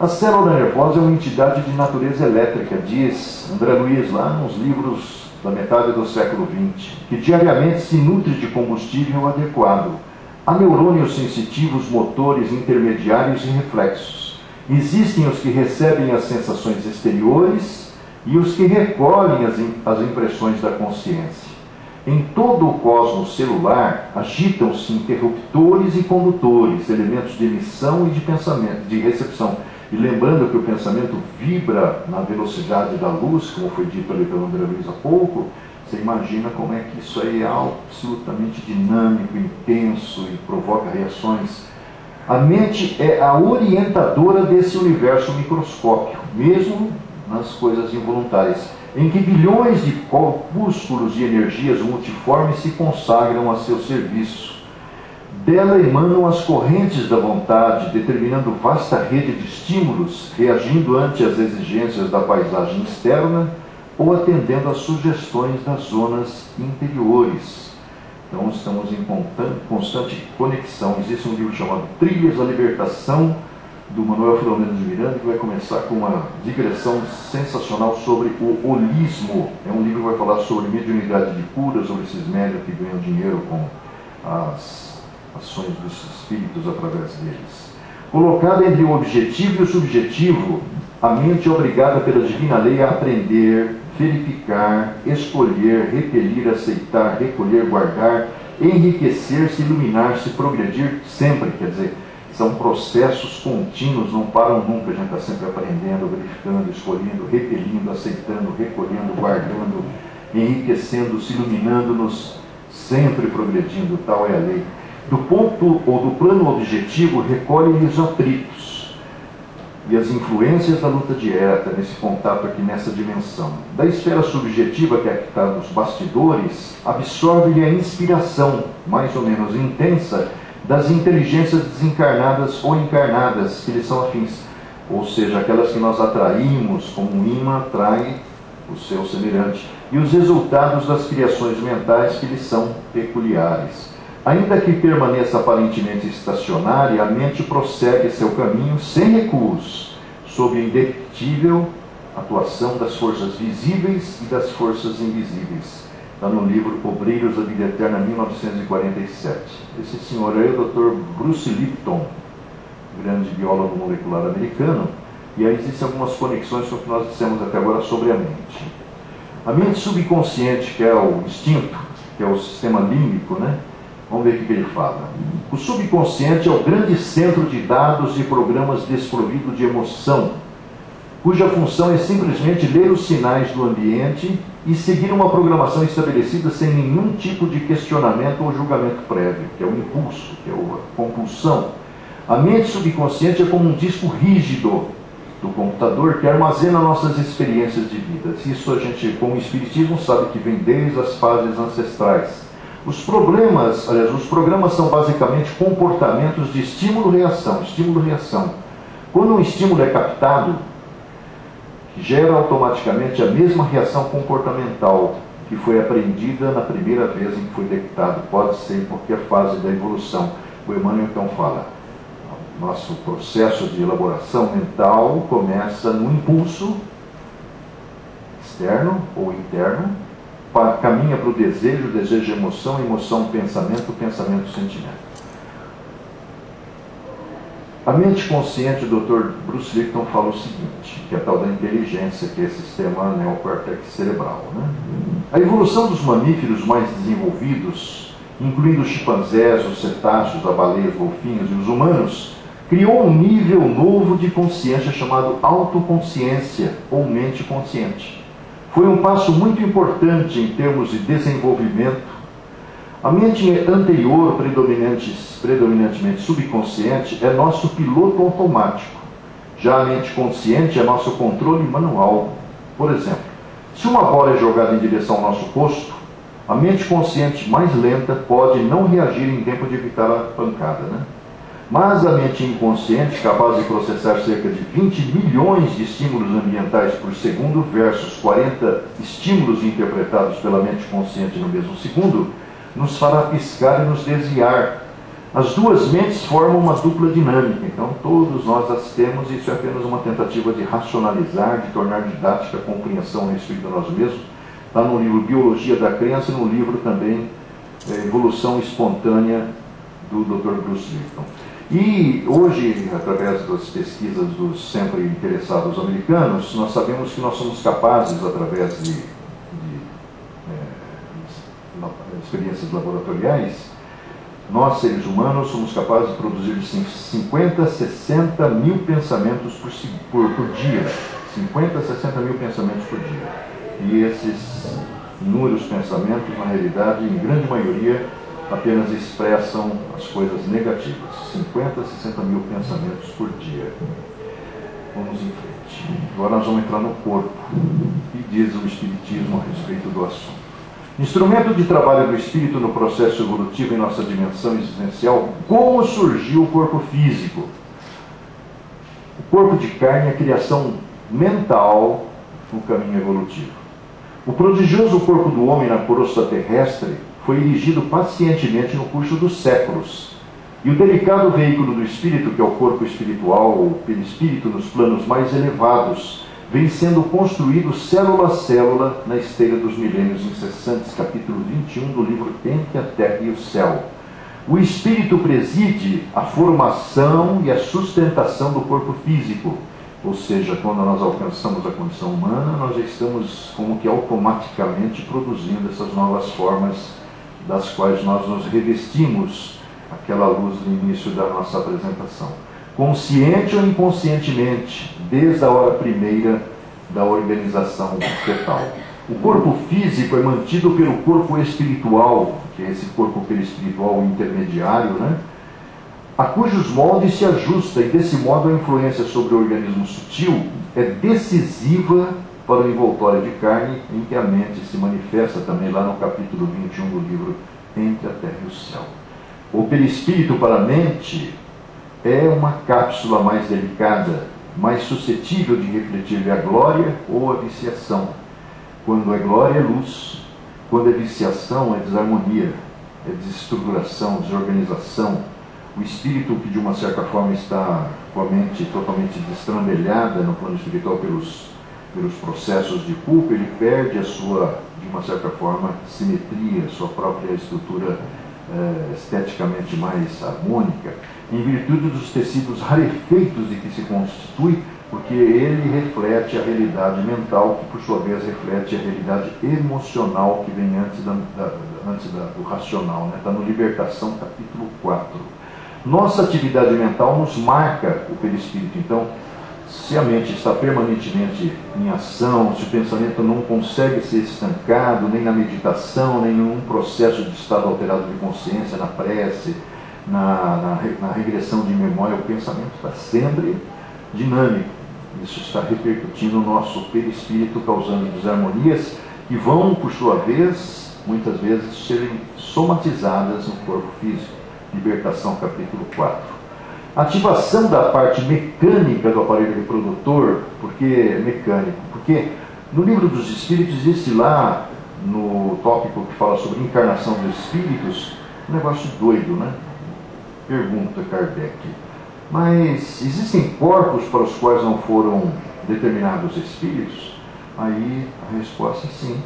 A célula nervosa é uma entidade de natureza elétrica, diz André Luiz, lá nos livros da metade do século XX, que diariamente se nutre de combustível adequado. Há neurônios sensitivos, motores, intermediários e reflexos. Existem os que recebem as sensações exteriores e os que recolhem as impressões da consciência. Em todo o cosmos celular, agitam-se interruptores e condutores, elementos de emissão e de pensamento, de recepção. E lembrando que o pensamento vibra na velocidade da luz, como foi dito ali pelo André Luiz há pouco, você imagina como é que isso aí é absolutamente dinâmico, intenso e provoca reações. A mente é a orientadora desse universo microscópio, mesmo nas coisas involuntárias, em que bilhões de corpúsculos de energias multiformes se consagram a seu serviço. Dela emanam as correntes da vontade, determinando vasta rede de estímulos, reagindo ante as exigências da paisagem externa ou atendendo às sugestões das zonas interiores. Então estamos em constante conexão. Existe um livro chamado Trilhas da Libertação, do Manuel Filomeno de Miranda, que vai começar com uma digressão sensacional sobre o holismo. É um livro que vai falar sobre mediunidade de cura, sobre esses médiums que ganham dinheiro com as ações dos espíritos através deles. Colocada entre o objetivo e o subjetivo, a mente é obrigada pela divina lei a aprender, verificar, escolher, repelir, aceitar, recolher, guardar, enriquecer-se, iluminar-se, progredir sempre. Quer dizer, são processos contínuos, não param nunca. A gente está sempre aprendendo, verificando, escolhendo, repelindo, aceitando, recolhendo, guardando, enriquecendo-se, iluminando-nos, sempre progredindo. Tal é a lei. Do ponto ou do plano objetivo, recolhe-lhe os atritos e as influências da luta direta, nesse contato aqui, nessa dimensão. Da esfera subjetiva, que é a que está nos bastidores, absorve-lhe a inspiração, mais ou menos intensa, das inteligências desencarnadas ou encarnadas, que lhe são afins. Ou seja, aquelas que nós atraímos, como um imã atrai o seu semelhante, e os resultados das criações mentais que lhe são peculiares. Ainda que permaneça aparentemente estacionária, a mente prossegue seu caminho sem recuos, sob a indetível atuação das forças visíveis e das forças invisíveis. Está no livro Obreiros da Vida Eterna, 1947. Esse senhor é o Dr. Bruce Lipton, grande biólogo molecular americano, e aí existem algumas conexões com o que nós dissemos até agora sobre a mente. A mente subconsciente, que é o instinto, que é o sistema límbico, né? Vamos ver o que ele fala. O subconsciente é o grande centro de dados e programas desprovido de emoção, cuja função é simplesmente ler os sinais do ambiente e seguir uma programação estabelecida sem nenhum tipo de questionamento ou julgamento prévio, que é o impulso, que é a compulsão. A mente subconsciente é como um disco rígido do computador que armazena nossas experiências de vida. Isso a gente, como espiritismo, sabe que vem desde as fases ancestrais. Os programas são basicamente comportamentos de estímulo-reação, estímulo-reação. Quando um estímulo é captado, gera automaticamente a mesma reação comportamental que foi aprendida na primeira vez em que foi detectado. Pode ser porque é a fase da evolução. O Emmanuel então fala, nosso processo de elaboração mental começa no impulso externo ou interno, caminha para o desejo é emoção, emoção, pensamento, pensamento, sentimento. A mente consciente, o Dr. Bruce Lipton fala o seguinte, que é a tal da inteligência, que é esse sistema neocórtex cerebral. Né? A evolução dos mamíferos mais desenvolvidos, incluindo os chimpanzés, os cetáceos, a baleia, os golfinhos e os humanos, criou um nível novo de consciência chamado autoconsciência ou mente consciente. Foi um passo muito importante em termos de desenvolvimento. A mente anterior, predominantemente subconsciente, é nosso piloto automático. Já a mente consciente é nosso controle manual. Por exemplo, se uma bola é jogada em direção ao nosso rosto, a mente consciente mais lenta pode não reagir em tempo de evitar a pancada, né? Mas a mente inconsciente, capaz de processar cerca de 20 milhões de estímulos ambientais por segundo versus 40 estímulos interpretados pela mente consciente no mesmo segundo, nos fará piscar e nos desviar. As duas mentes formam uma dupla dinâmica, então todos nós as temos e isso é apenas uma tentativa de racionalizar, de tornar didática a compreensão a respeito de nós mesmos. Está no livro Biologia da Crença e no livro também Evolução Espontânea do Dr. Bruce Lipton. E hoje, através das pesquisas dos sempre interessados americanos, nós sabemos que nós somos capazes, através de experiências laboratoriais, nós, seres humanos, somos capazes de produzir de 50 a 60 mil pensamentos por dia. 50 a 60 mil pensamentos por dia. E esses inúmeros pensamentos, na realidade, em grande maioria, apenas expressam as coisas negativas. 50 a 60 mil pensamentos por dia. Vamos em frente. Agora nós vamos entrar no corpo. E diz o Espiritismo a respeito do assunto. Instrumento de trabalho do Espírito no processo evolutivo em nossa dimensão existencial, como surgiu o corpo físico? O corpo de carne é a criação mental no caminho evolutivo. O prodigioso corpo do homem na crosta terrestre foi erigido pacientemente no curso dos séculos. E o delicado veículo do espírito, que é o corpo espiritual, ou perispírito nos planos mais elevados, vem sendo construído célula a célula na esteira dos milênios incessantes, capítulo 21 do livro Entre a Terra e o Céu. O espírito preside a formação e a sustentação do corpo físico, ou seja, quando nós alcançamos a condição humana, nós já estamos como que automaticamente produzindo essas novas formas das quais nós nos revestimos, aquela luz no início da nossa apresentação. Consciente ou inconscientemente, desde a hora primeira da organização fetal. O corpo físico é mantido pelo corpo espiritual, que é esse corpo perispiritual intermediário, né? A cujos moldes se ajusta, e desse modo a influência sobre o organismo sutil é decisiva para o envoltório de carne, em que a mente se manifesta também lá no capítulo 21 do livro Entre a Terra e o Céu. O perispírito para a mente é uma cápsula mais delicada, mais suscetível de refletir a glória ou a viciação. Quando é glória, é luz. Quando é viciação, é desarmonia, é desestruturação, desorganização. O espírito que, de uma certa forma, está com a mente totalmente destrambelhada no plano espiritual pelos processos de culpa, ele perde a sua, de uma certa forma, simetria, sua própria estrutura esteticamente mais harmônica, em virtude dos tecidos rarefeitos de que se constitui, porque ele reflete a realidade mental, que por sua vez reflete a realidade emocional que vem antes do racional, né? Está no Libertação, capítulo 4. Nossa atividade mental nos marca o perispírito. Então, se a mente está permanentemente em ação, se o pensamento não consegue ser estancado, nem na meditação, nem em um processo de estado alterado de consciência, na prece, na regressão de memória, o pensamento está sempre dinâmico. Isso está repercutindo no nosso perispírito, causando desarmonias que vão, por sua vez, muitas vezes, serem somatizadas no corpo físico. Libertação, capítulo 4. Ativação da parte mecânica do aparelho reprodutor. Por que mecânico? Porque no livro dos Espíritos existe lá, no tópico que fala sobre encarnação dos Espíritos, um negócio doido, né? Pergunta Kardec: mas existem corpos para os quais não foram determinados Espíritos? Aí a resposta é sim.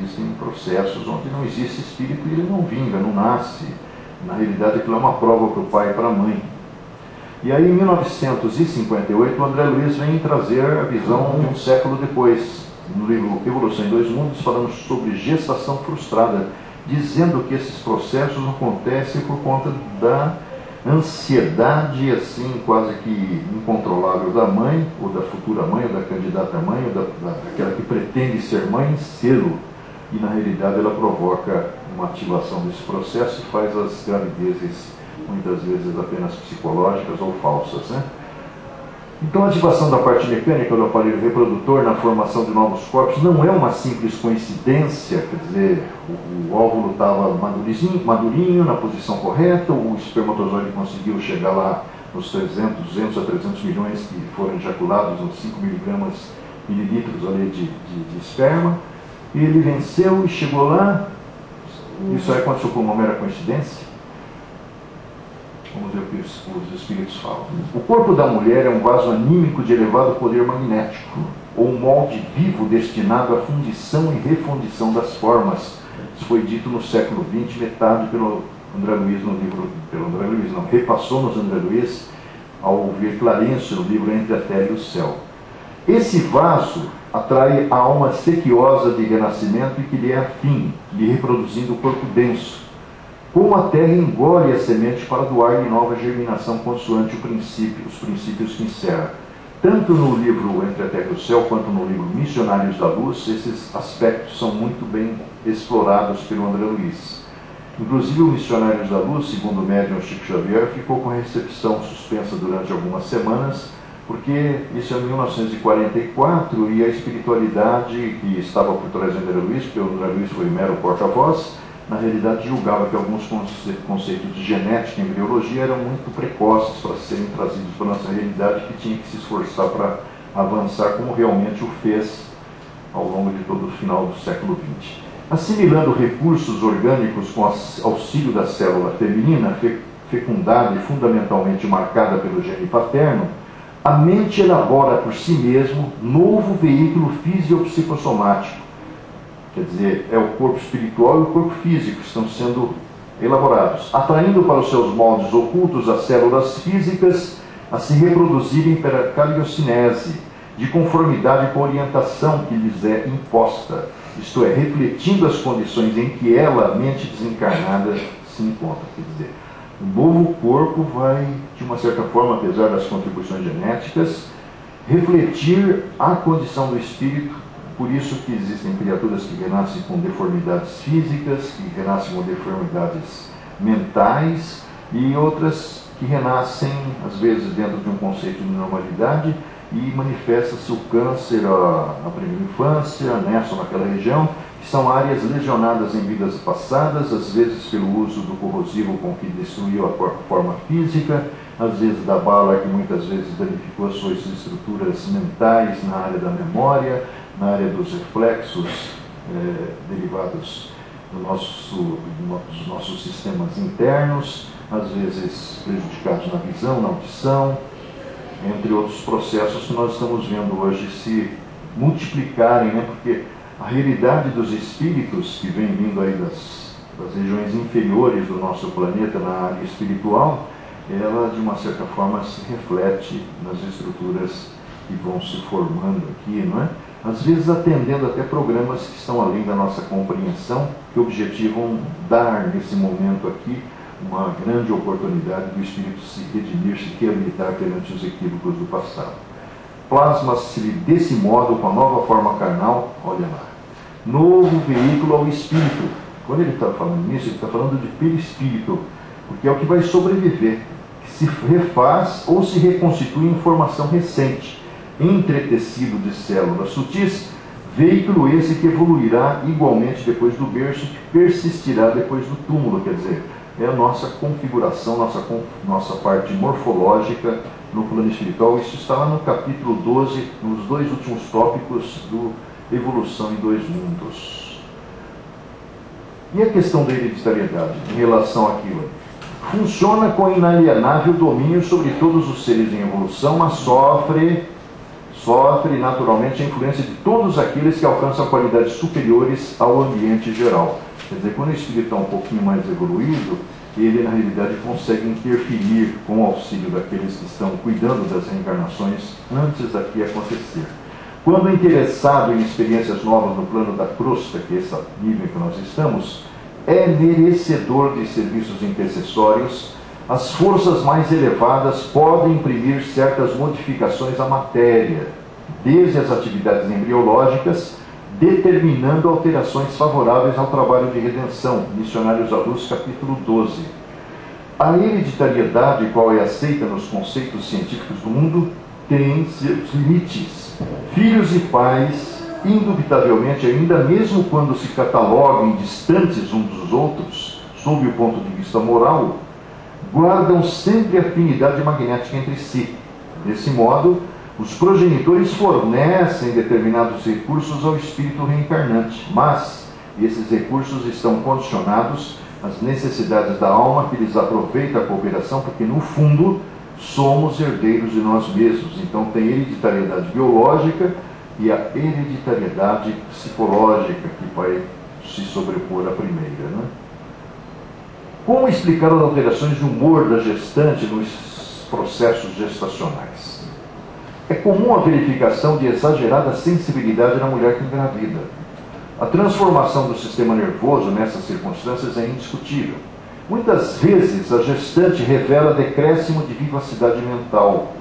Existem processos onde não existe Espírito e ele não vinga, não nasce. Na realidade, aquilo é uma prova para o pai e para a mãe. E aí, em 1958, o André Luiz vem trazer a visão um século depois, no livro Evolução em Dois Mundos, falando sobre gestação frustrada, dizendo que esses processos acontecem por conta da ansiedade, assim, quase que incontrolável da mãe, ou da futura mãe, ou da candidata mãe, ou daquela que pretende ser mãe, sê-lo. E, na realidade, ela provoca uma ativação desse processo e faz as gravidezes muitas vezes apenas psicológicas ou falsas, né? Então a ativação da parte mecânica do aparelho reprodutor na formação de novos corpos não é uma simples coincidência, quer dizer, o óvulo estava madurinho, na posição correta, o espermatozoide conseguiu chegar lá nos 200 a 300 milhões que foram ejaculados, nos 5 mililitros ali de esperma, e ele venceu e chegou lá. Isso aí aconteceu por uma mera coincidência? Vamos ver o que os espíritos falam. O corpo da mulher é um vaso anímico de elevado poder magnético, ou um molde vivo destinado à fundição e refundição das formas. Isso foi dito no século XX, metade pelo André Luiz no livro, repassou-nos André Luiz ao ver Clarencio no livro Entre a Terra e o Céu. Esse vaso atrai a alma sequiosa de renascimento e que lhe é afim, lhe reproduzindo o corpo denso. Como a terra engole a semente para doar-lhe nova germinação consoante os princípios que encerra. Tanto no livro Entre a Terra e o Céu, quanto no livro Missionários da Luz, esses aspectos são muito bem explorados pelo André Luiz. Inclusive, o Missionários da Luz, segundo o médium Chico Xavier, ficou com a recepção suspensa durante algumas semanas, porque isso é 1944 e a espiritualidade que estava por trás do André Luiz, porque o André Luiz foi mero porta-voz, na realidade julgava que alguns conceitos de genética e embriologia eram muito precoces para serem trazidos para a nossa realidade, que tinha que se esforçar para avançar, como realmente o fez ao longo de todo o final do século XX. Assimilando recursos orgânicos com auxílio da célula feminina, fecundada e fundamentalmente marcada pelo gene paterno, a mente elabora por si mesmo novo veículo fisiopsicossomático. Quer dizer, é o corpo espiritual e o corpo físico que estão sendo elaborados, atraindo para os seus moldes ocultos as células físicas a se reproduzirem pela caliocinese, de conformidade com a orientação que lhes é imposta, isto é, refletindo as condições em que ela, mente desencarnada, se encontra. Quer dizer, o novo corpo vai, de uma certa forma, apesar das contribuições genéticas, refletir a condição do espírito. Por isso que existem criaturas que renascem com deformidades físicas, que renascem com deformidades mentais, e outras que renascem, às vezes, dentro de um conceito de normalidade, e manifesta-se o câncer na primeira infância, nessa ou naquela região, que são áreas lesionadas em vidas passadas, às vezes pelo uso do corrosivo com que destruiu a forma física, às vezes da bala que muitas vezes danificou as suas estruturas mentais na área da memória, na área dos reflexos derivados dos nossos sistemas internos, às vezes prejudicados na visão, na audição, entre outros processos que nós estamos vendo hoje se multiplicarem, né? Porque a realidade dos espíritos que vem vindo aí das regiões inferiores do nosso planeta na área espiritual, ela de uma certa forma se reflete nas estruturas que vão se formando aqui, não é? Às vezes atendendo até programas que estão além da nossa compreensão, que objetivam dar nesse momento aqui uma grande oportunidade do espírito se redimir, se reabilitar perante os equívocos do passado. Plasma-se desse modo com a nova forma carnal, olha lá, novo veículo ao espírito. Quando ele está falando nisso, ele está falando de perispírito, porque é o que vai sobreviver, que se refaz ou se reconstitui em formação recente, entretecido de células sutis, veículo esse que evoluirá igualmente depois do berço, que persistirá depois do túmulo, quer dizer, é a nossa configuração, nossa parte morfológica no plano espiritual. Isso está lá no capítulo 12, nos dois últimos tópicos do Evolução em Dois Mundos. E a questão da hereditariedade em relação àquilo? Funciona com inalienável domínio sobre todos os seres em evolução, mas sofre naturalmente a influência de todos aqueles que alcançam qualidades superiores ao ambiente geral. Quer dizer, quando o espírito está um pouquinho mais evoluído, ele na realidade consegue interferir com o auxílio daqueles que estão cuidando das reencarnações antes daqui acontecer. Quando interessado em experiências novas no plano da crosta, que é esse nível que nós estamos, é merecedor de serviços intercessórios. As forças mais elevadas podem imprimir certas modificações à matéria, desde as atividades embriológicas, determinando alterações favoráveis ao trabalho de redenção. Missionários à Luz, capítulo 12. A hereditariedade, qual é aceita nos conceitos científicos do mundo, tem seus limites. Filhos e pais, indubitavelmente, ainda mesmo quando se catalogam distantes uns dos outros, sob o ponto de vista moral, guardam sempre afinidade magnética entre si. Desse modo, os progenitores fornecem determinados recursos ao espírito reencarnante, mas esses recursos estão condicionados às necessidades da alma, que lhes aproveita a cooperação, porque no fundo somos herdeiros de nós mesmos. Então tem hereditariedade biológica e a hereditariedade psicológica, que vai se sobrepor à primeira, né? Como explicar as alterações de humor da gestante nos processos gestacionais? É comum a verificação de exagerada sensibilidade na mulher que engravida. A transformação do sistema nervoso nessas circunstâncias é indiscutível. Muitas vezes a gestante revela decréscimo de vivacidade mental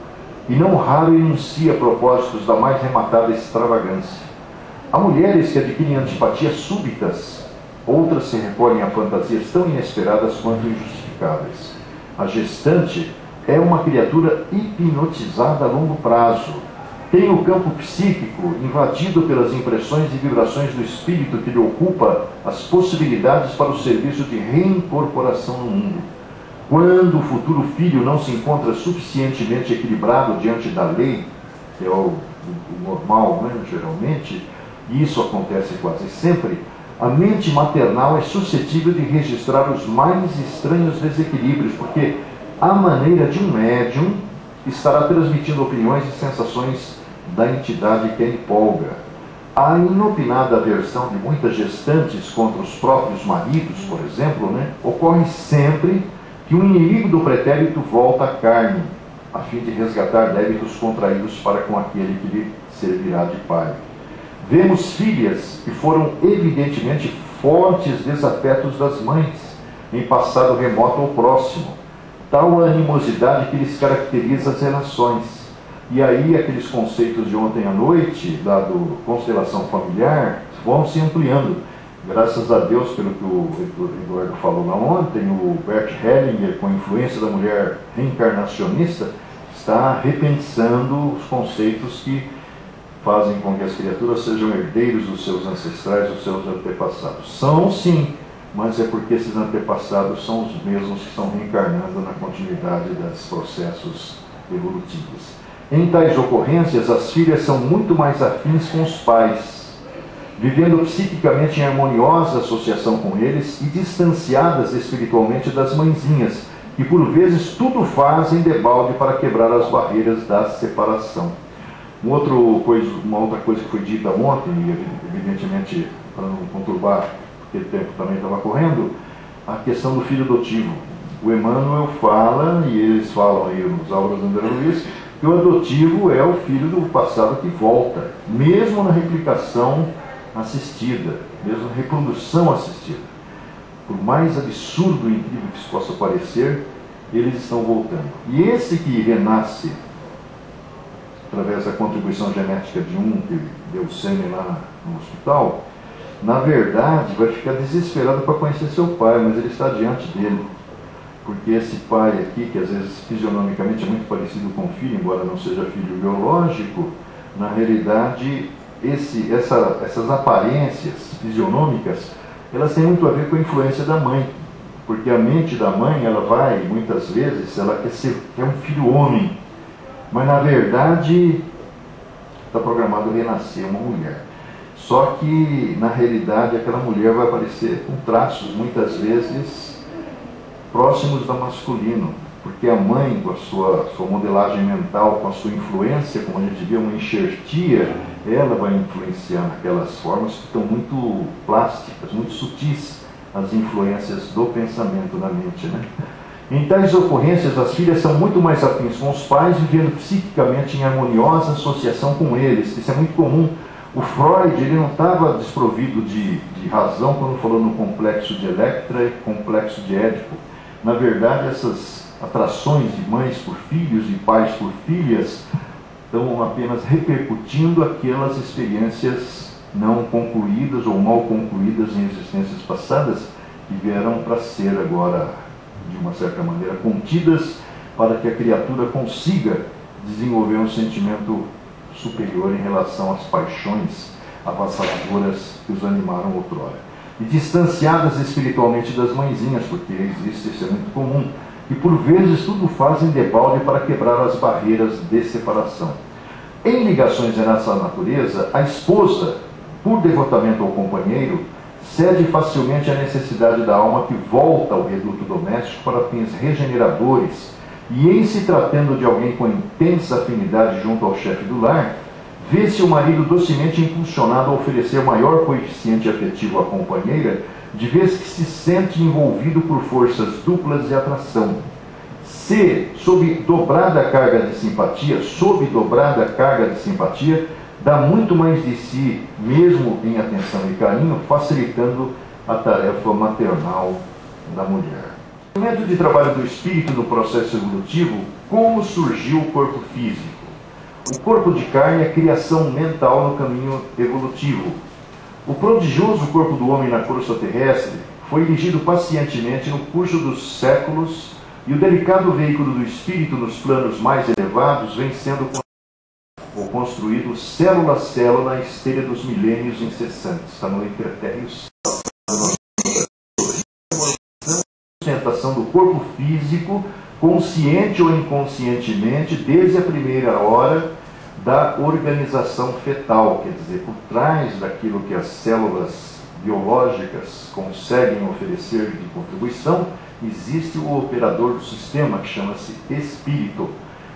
e não raro enuncia propósitos da mais rematada extravagância. Há mulheres que adquirem antipatias súbitas, outras se recolhem a fantasias tão inesperadas quanto injustificáveis. A gestante é uma criatura hipnotizada a longo prazo. Tem o campo psíquico invadido pelas impressões e vibrações do espírito que lhe ocupa as possibilidades para o serviço de reincorporação no mundo. Quando o futuro filho não se encontra suficientemente equilibrado diante da lei, que é o normal, né, geralmente, e isso acontece quase sempre, a mente maternal é suscetível de registrar os mais estranhos desequilíbrios, porque a maneira de um médium estará transmitindo opiniões e sensações da entidade que a empolga. A inopinada aversão de muitas gestantes contra os próprios maridos, por exemplo, né, ocorre sempre que o inimigo do pretérito volta à carne, a fim de resgatar débitos contraídos para com aquele que lhe servirá de pai. Vemos filhas que foram evidentemente fortes desafetos das mães, em passado remoto ou próximo. Tal a animosidade que lhes caracteriza as relações. E aí aqueles conceitos de ontem à noite, da constelação familiar, vão se ampliando. Graças a Deus, pelo que o Eduardo falou lá ontem, o Bert Hellinger, com a influência da mulher reencarnacionista, está repensando os conceitos que fazem com que as criaturas sejam herdeiros dos seus ancestrais, dos seus antepassados. São, sim, mas é porque esses antepassados são os mesmos que estão reencarnando na continuidade dos processos evolutivos. Em tais ocorrências, as filhas são muito mais afins com os pais. vivendo psiquicamente em harmoniosa associação com eles e distanciadas espiritualmente das mãezinhas, que por vezes tudo fazem debalde para quebrar as barreiras da separação. Uma outra coisa que foi dita ontem, evidentemente para não conturbar, porque o tempo também estava correndo, a questão do filho adotivo. O Emmanuel fala, e eles falam aí nos aulas do André Luiz, que o adotivo é o filho do passado que volta, mesmo na replicação assistida, mesmo na reprodução assistida. Por mais absurdo e incrível que isso possa parecer, eles estão voltando. E esse que renasce através da contribuição genética de um que deu sêmen lá no hospital, na verdade vai ficar desesperado para conhecer seu pai, mas ele está diante dele. Porque esse pai aqui, que às vezes fisionomicamente é muito parecido com o filho, embora não seja filho biológico, na realidade essas aparências fisionômicas, elas têm muito a ver com a influência da mãe. Porque a mente da mãe, ela vai, muitas vezes, ela quer um filho homem, mas na verdade está programado renascer uma mulher. Só que na realidade aquela mulher vai aparecer com traços muitas vezes próximos da masculino, porque a mãe, com a sua modelagem mental, com a sua influência, como a gente vê, uma enxertia, ela vai influenciar naquelas formas que estão muito plásticas, muito sutis, as influências do pensamento na mente, né? Em tais ocorrências, as filhas são muito mais afins com os pais, vivendo psiquicamente em harmoniosa associação com eles. Isso é muito comum. O Freud, ele não estava desprovido de razão quando falou no complexo de Electra e complexo de Édipo. Na verdade, essas atrações de mães por filhos e pais por filhas estão apenas repercutindo aquelas experiências não concluídas ou mal concluídas em existências passadas, que vieram para ser agora, de uma certa maneira, contidas, para que a criatura consiga desenvolver um sentimento superior em relação às paixões avassaladoras que os animaram outrora. E distanciadas espiritualmente das mãezinhas, porque existe, isso é muito comum, e por vezes tudo fazem debalde para quebrar as barreiras de separação. Em ligações dessa natureza, a esposa, por devotamento ao companheiro, cede facilmente à necessidade da alma que volta ao reduto doméstico para fins regeneradores, e em se tratando de alguém com intensa afinidade junto ao chefe do lar, vê-se o marido docemente impulsionado a oferecer maior coeficiente afetivo à companheira, de vez que se sente envolvido por forças duplas de atração. Se, sob dobrada carga de simpatia, dá muito mais de si, mesmo em atenção e carinho, facilitando a tarefa maternal da mulher. No momento de trabalho do espírito no processo evolutivo, como surgiu o corpo físico? O corpo de carne é criação mental no caminho evolutivo. O prodigioso corpo do homem na crosta terrestre foi erigido pacientemente no curso dos séculos, e o delicado veículo do espírito nos planos mais elevados vem sendo construído célula a célula na esteira dos milênios incessantes. Está no entretério. A sustentação do corpo físico, consciente ou inconscientemente, desde a primeira hora da organização fetal, quer dizer, por trás daquilo que as células biológicas conseguem oferecer de contribuição, existe o operador do sistema que chama-se espírito.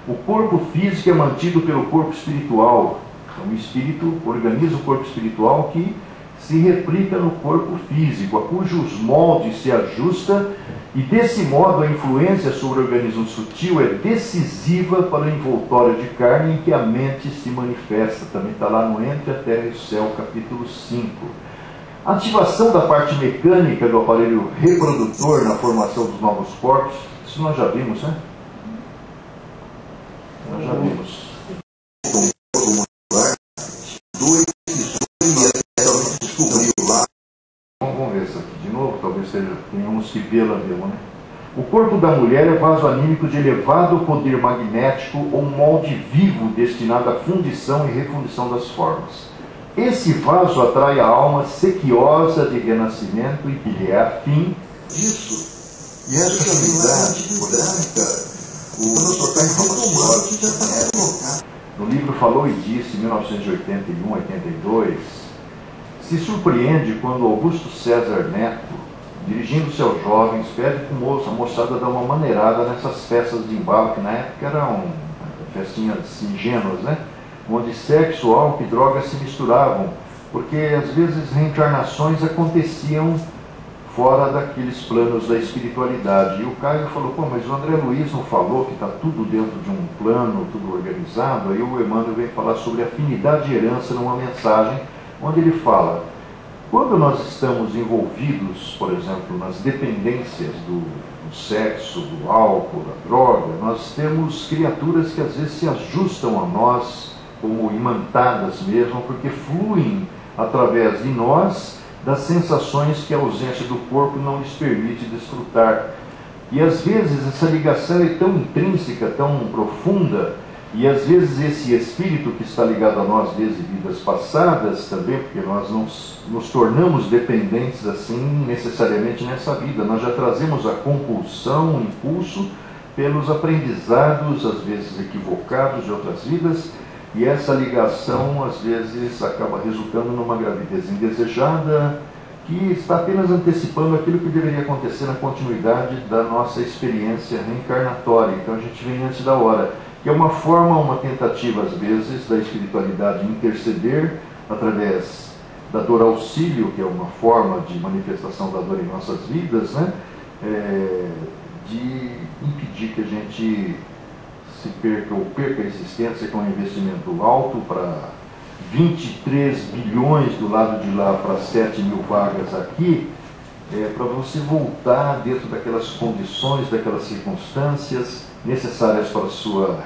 O corpo físico é mantido pelo corpo espiritual. Então, o espírito organiza o corpo espiritual que se replica no corpo físico, a cujos moldes se ajusta, e desse modo a influência sobre o organismo sutil é decisiva para o envoltório de carne em que a mente se manifesta. Também está lá no Entre a Terra e o Céu, capítulo 5. A ativação da parte mecânica do aparelho reprodutor na formação dos novos corpos, isso nós já vimos, né? Nós já vimos. Vamos ver isso aqui de novo, talvez tenhamos que vê-la mesmo, né? O corpo da mulher é vaso anímico de elevado poder magnético, ou molde vivo destinado à fundição e refundição das formas. Esse vaso atrai a alma sequiosa de renascimento e que lhe é afim. Isso. E essa habilidade polêmica. No livro Falou e Disse, 1981-82, Se surpreende quando Augusto César Neto, dirigindo-se aos jovens, pede que a moçada dá uma maneirada nessas festas de embalo, que na época eram festinhas ingênuas, né? Onde sexo, álcool e drogas se misturavam, porque às vezes reencarnações aconteciam fora daqueles planos da espiritualidade. E o Caio falou, pô, mas o André Luiz não falou que está tudo dentro de um plano, tudo organizado? Aí o Emmanuel vem falar sobre afinidade e herança numa mensagem, onde ele fala, quando nós estamos envolvidos, por exemplo, nas dependências do sexo, do álcool, da droga, nós temos criaturas que às vezes se ajustam a nós, como imantadas mesmo, porque fluem através de nós das sensações que a ausência do corpo não lhes permite desfrutar. E às vezes essa ligação é tão intrínseca, tão profunda, e às vezes esse espírito que está ligado a nós desde vidas passadas também, porque nós não nos tornamos dependentes assim necessariamente nessa vida, nós já trazemos a compulsão, o impulso pelos aprendizados, às vezes equivocados de outras vidas, e essa ligação, às vezes, acaba resultando numa gravidez indesejada, que está apenas antecipando aquilo que deveria acontecer na continuidade da nossa experiência reencarnatória. Então a gente vem antes da hora, que é uma forma, uma tentativa, às vezes, da espiritualidade interceder através da dor auxílio, que é uma forma de manifestação da dor em nossas vidas, né? De impedir que a gente se perca ou perca a existência, com um investimento alto para 23 bilhões do lado de lá para 7 mil vagas aqui, para você voltar dentro daquelas condições, daquelas circunstâncias necessárias para a sua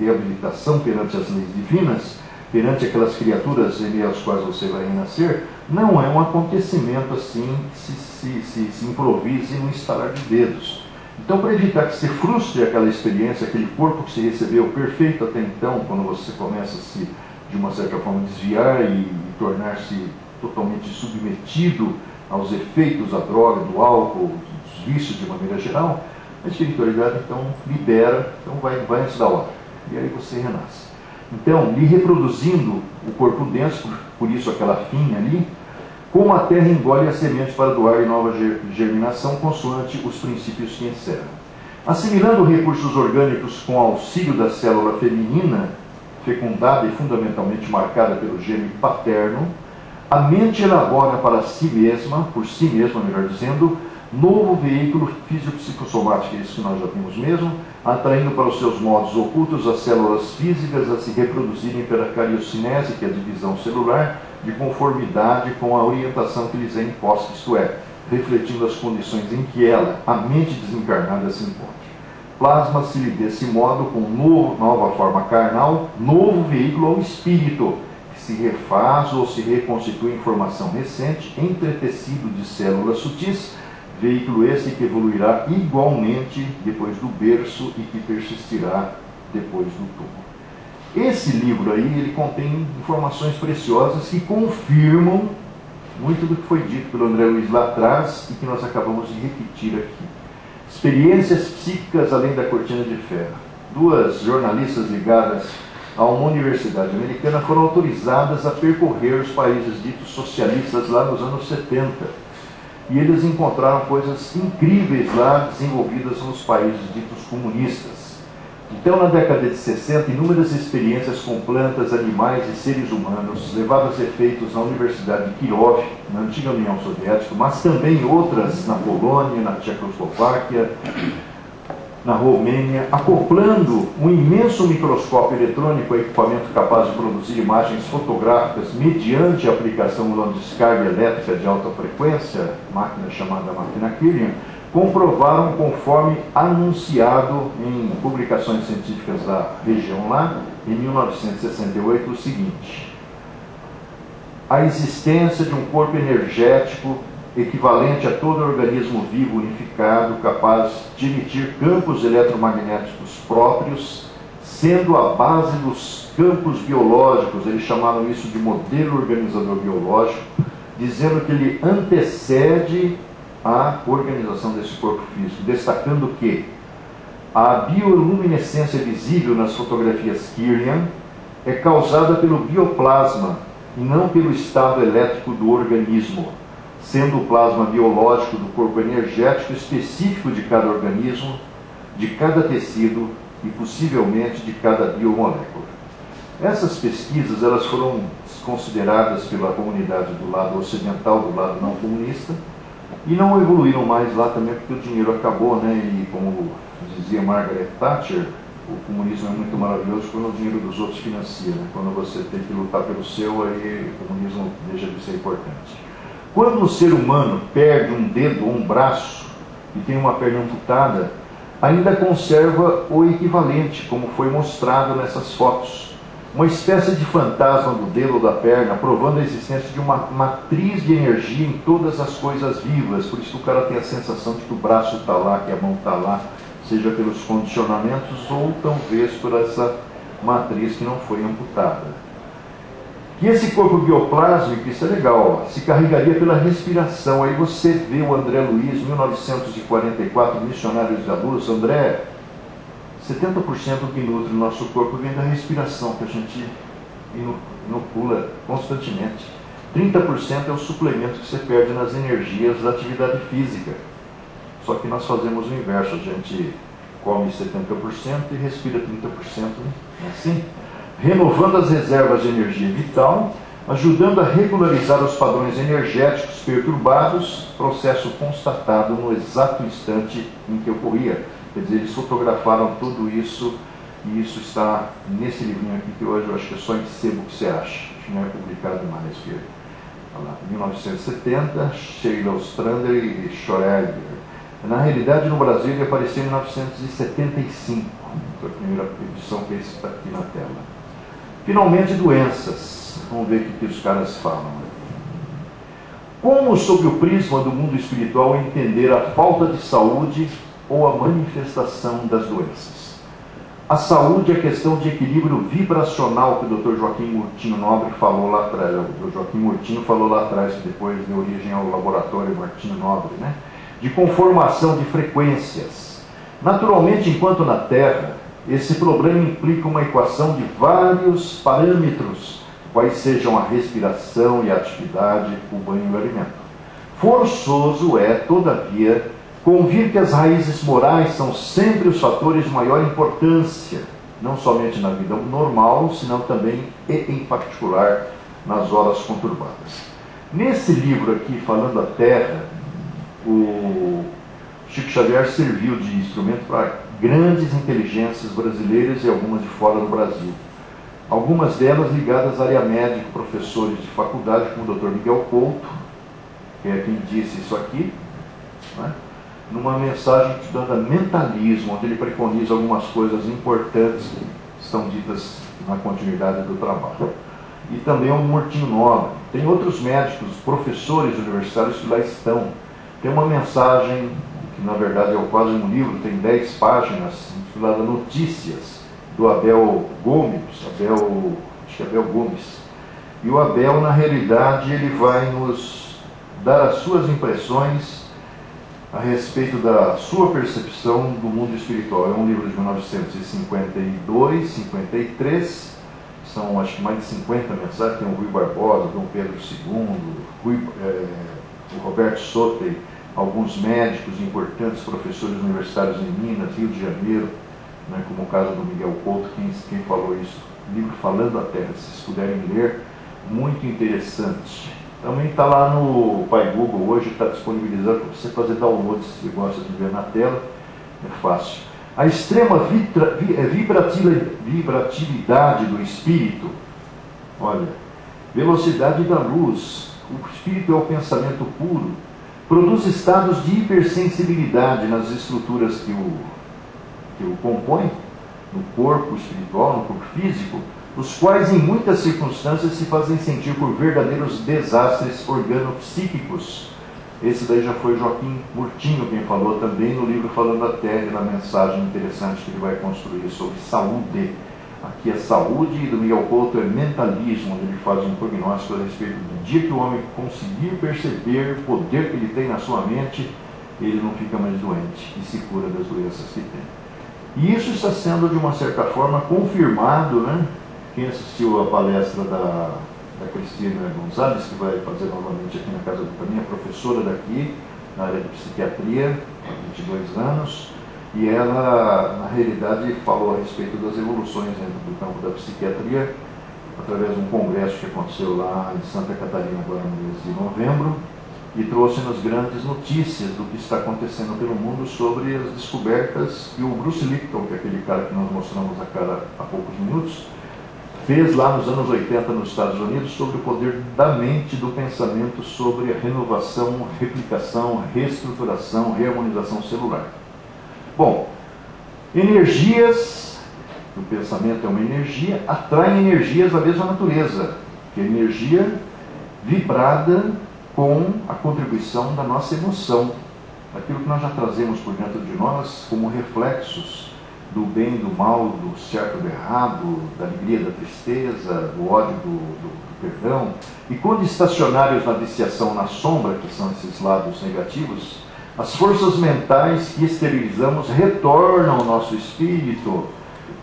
reabilitação perante as leis divinas, perante aquelas criaturas em as quais você vai renascer, não é um acontecimento assim que se improvise num estalar de dedos. Então, para evitar que se frustre aquela experiência, aquele corpo que se recebeu perfeito até então, quando você começa a se, de uma certa forma, desviar e tornar-se totalmente submetido aos efeitos da droga, do álcool, dos vícios de maneira geral, a espiritualidade, então, libera, então vai antes da hora, e aí você renasce. Então, lhe reproduzindo o corpo denso, por isso aquela finha ali, como a terra engole a semente para doar em nova germinação, consoante os princípios que encerram. Assimilando recursos orgânicos com auxílio da célula feminina, fecundada e fundamentalmente marcada pelo gene paterno, a mente elabora para si mesma, melhor dizendo, novo veículo físico-psicossomático, isso que nós já temos mesmo, atraindo para os seus modos ocultos as células físicas a se reproduzirem pela cariocinese, que é a divisão celular, de conformidade com a orientação que lhes é imposta, isto é, refletindo as condições em que ela, a mente desencarnada, se encontra. Plasma-se desse modo com nova forma carnal, novo veículo ao espírito, que se refaz ou se reconstitui em formação recente, entretecido de células sutis, veículo esse que evoluirá igualmente depois do berço e que persistirá depois do túmulo. Esse livro aí, ele contém informações preciosas que confirmam muito do que foi dito pelo André Luiz lá atrás e que nós acabamos de repetir aqui. Experiências psíquicas além da cortina de ferro. Duas jornalistas ligadas a uma universidade americana foram autorizadas a percorrer os países ditos socialistas lá nos anos 70. E eles encontraram coisas incríveis lá desenvolvidas nos países ditos comunistas. Então, na década de 60, inúmeras experiências com plantas, animais e seres humanos levadas a efeitos na Universidade de Kirov, na antiga União Soviética, mas também outras na Polônia, na Tchecoslováquia, na Romênia, acoplando um imenso microscópio eletrônico a equipamento capaz de produzir imagens fotográficas mediante a aplicação de uma descarga elétrica de alta frequência, máquina chamada máquina Kirlian, comprovaram, conforme anunciado em publicações científicas da região lá, em 1968, o seguinte: a existência de um corpo energético equivalente a todo organismo vivo unificado, capaz de emitir campos eletromagnéticos próprios, sendo a base dos campos biológicos, eles chamaram isso de modelo organizador biológico, dizendo que ele antecede a organização desse corpo físico, destacando que a bioluminescência visível nas fotografias Kirlian é causada pelo bioplasma, e não pelo estado elétrico do organismo, sendo o plasma biológico do corpo energético específico de cada organismo, de cada tecido e possivelmente de cada biomolécula. Essas pesquisas elas foram consideradas pela comunidade do lado ocidental, do lado não comunista, e não evoluíram mais lá também porque o dinheiro acabou, né? E como dizia Margaret Thatcher, o comunismo é muito maravilhoso quando o dinheiro dos outros financia, né? Quando você tem que lutar pelo seu, aí o comunismo deixa de ser importante. Quando o ser humano perde um dedo ou um braço e tem uma perna amputada, ainda conserva o equivalente, como foi mostrado nessas fotos. Uma espécie de fantasma do dedo ou da perna, provando a existência de uma matriz de energia em todas as coisas vivas. Por isso que o cara tem a sensação de que o braço está lá, que a mão está lá, seja pelos condicionamentos ou talvez por essa matriz que não foi amputada. E esse corpo bioplásmico, isso é legal, ó, se carregaria pela respiração. Aí você vê o André Luiz, 1944, Missionários da Luz. André, 70% do que nutre o nosso corpo vem da respiração, que a gente inocula constantemente. 30% é o suplemento que você perde nas energias da atividade física. Só que nós fazemos o inverso, a gente come 70% e respira 30%, não é assim? Renovando as reservas de energia vital, ajudando a regularizar os padrões energéticos perturbados, processo constatado no exato instante em que ocorria. Quer dizer, eles fotografaram tudo isso, e isso está nesse livrinho aqui, que hoje eu acho que é só em sebo que você acha. Acho que não é publicado mais, que olha lá, 1970, Sheila Ostrander e Schroeder. Na realidade, no Brasil, ele apareceu em 1975, foi a primeira edição que está aqui na tela. Finalmente, doenças. Vamos ver o que os caras falam. Como, sob o prisma do mundo espiritual, entender a falta de saúde ou a manifestação das doenças? A saúde é questão de equilíbrio vibracional, que o Dr. Joaquim Murtinho Nobre falou lá atrás. O Dr. Joaquim Murtinho falou lá atrás, que depois deu origem ao laboratório Martinho Nobre, né? De conformação de frequências. Naturalmente, enquanto na Terra, esse problema implica uma equação de vários parâmetros, quais sejam a respiração e a atividade, o banho e o alimento. Forçoso é, todavia, convir que as raízes morais são sempre os fatores de maior importância, não somente na vida normal, senão também e, em particular, nas horas conturbadas. Nesse livro aqui, Falando a Terra, o Chico Xavier serviu de instrumento para grandes inteligências brasileiras e algumas de fora do Brasil. Algumas delas ligadas à área médica, professores de faculdade, como o Dr. Miguel Couto, que é quem disse isso aqui, né? Numa mensagem estudada mentalismo, onde ele preconiza algumas coisas importantes que são ditas na continuidade do trabalho. E também o Murtinho Nobre. Tem outros médicos, professores universitários que lá estão. Tem uma mensagem, que na verdade é quase um livro, tem 10 páginas, intitulada Notícias, do Abel Gomes, acho que é Abel Gomes. E o Abel, na realidade, ele vai nos dar as suas impressões a respeito da sua percepção do mundo espiritual. É um livro de 1952, 53, são acho que mais de 50 mensagens, tem o Rui Barbosa, Dom Pedro II, o Roberto Sottey, alguns médicos importantes, professores universitários em Minas, Rio de Janeiro, né, como o caso do Miguel Couto, quem falou isso, livro Falando a Terra, se vocês puderem ler, muito interessante. Também está lá no Pai Google hoje, está disponibilizado para você fazer download, se você gosta de ver na tela, é fácil. A extrema vibratividade do espírito, olha, velocidade da luz, o espírito é o pensamento puro, produz estados de hipersensibilidade nas estruturas que o compõem, no corpo espiritual, no corpo físico, os quais em muitas circunstâncias se fazem sentir por verdadeiros desastres organopsíquicos. Esse daí já foi Joaquim Murtinho quem falou também no livro Falando a Terra, na mensagem interessante que ele vai construir sobre saúde. Aqui é saúde, e do Miguel Couto é mentalismo, onde ele faz um prognóstico a respeito do dia que o homem conseguir perceber o poder que ele tem na sua mente, ele não fica mais doente e se cura das doenças que tem. E isso está sendo, de uma certa forma, confirmado, né? Quem assistiu a palestra da da Cristina Gonzalez, que vai fazer novamente aqui na Casa do Caminho, é professora daqui, na área de psiquiatria, há 22 anos, e ela, na realidade, falou a respeito das evoluções dentro do campo da psiquiatria, através de um congresso que aconteceu lá em Santa Catarina, agora no mês de novembro, e trouxe-nos grandes notícias do que está acontecendo pelo mundo sobre as descobertas que o Bruce Lipton, que é aquele cara que nós mostramos a cara há poucos minutos, fez lá nos anos 80 nos Estados Unidos sobre o poder da mente, do pensamento, sobre a renovação, replicação, reestruturação, reharmonização celular. Bom, energias, o pensamento é uma energia, atraem energias da mesma natureza, que é energia vibrada com a contribuição da nossa emoção, aquilo que nós já trazemos por dentro de nós como reflexos do bem, do mal, do certo, do errado, da alegria, da tristeza, do ódio, do perdão. E quando estacionários na viciação, na sombra, que são esses lados negativos, as forças mentais que exteriorizamos retornam ao nosso espírito.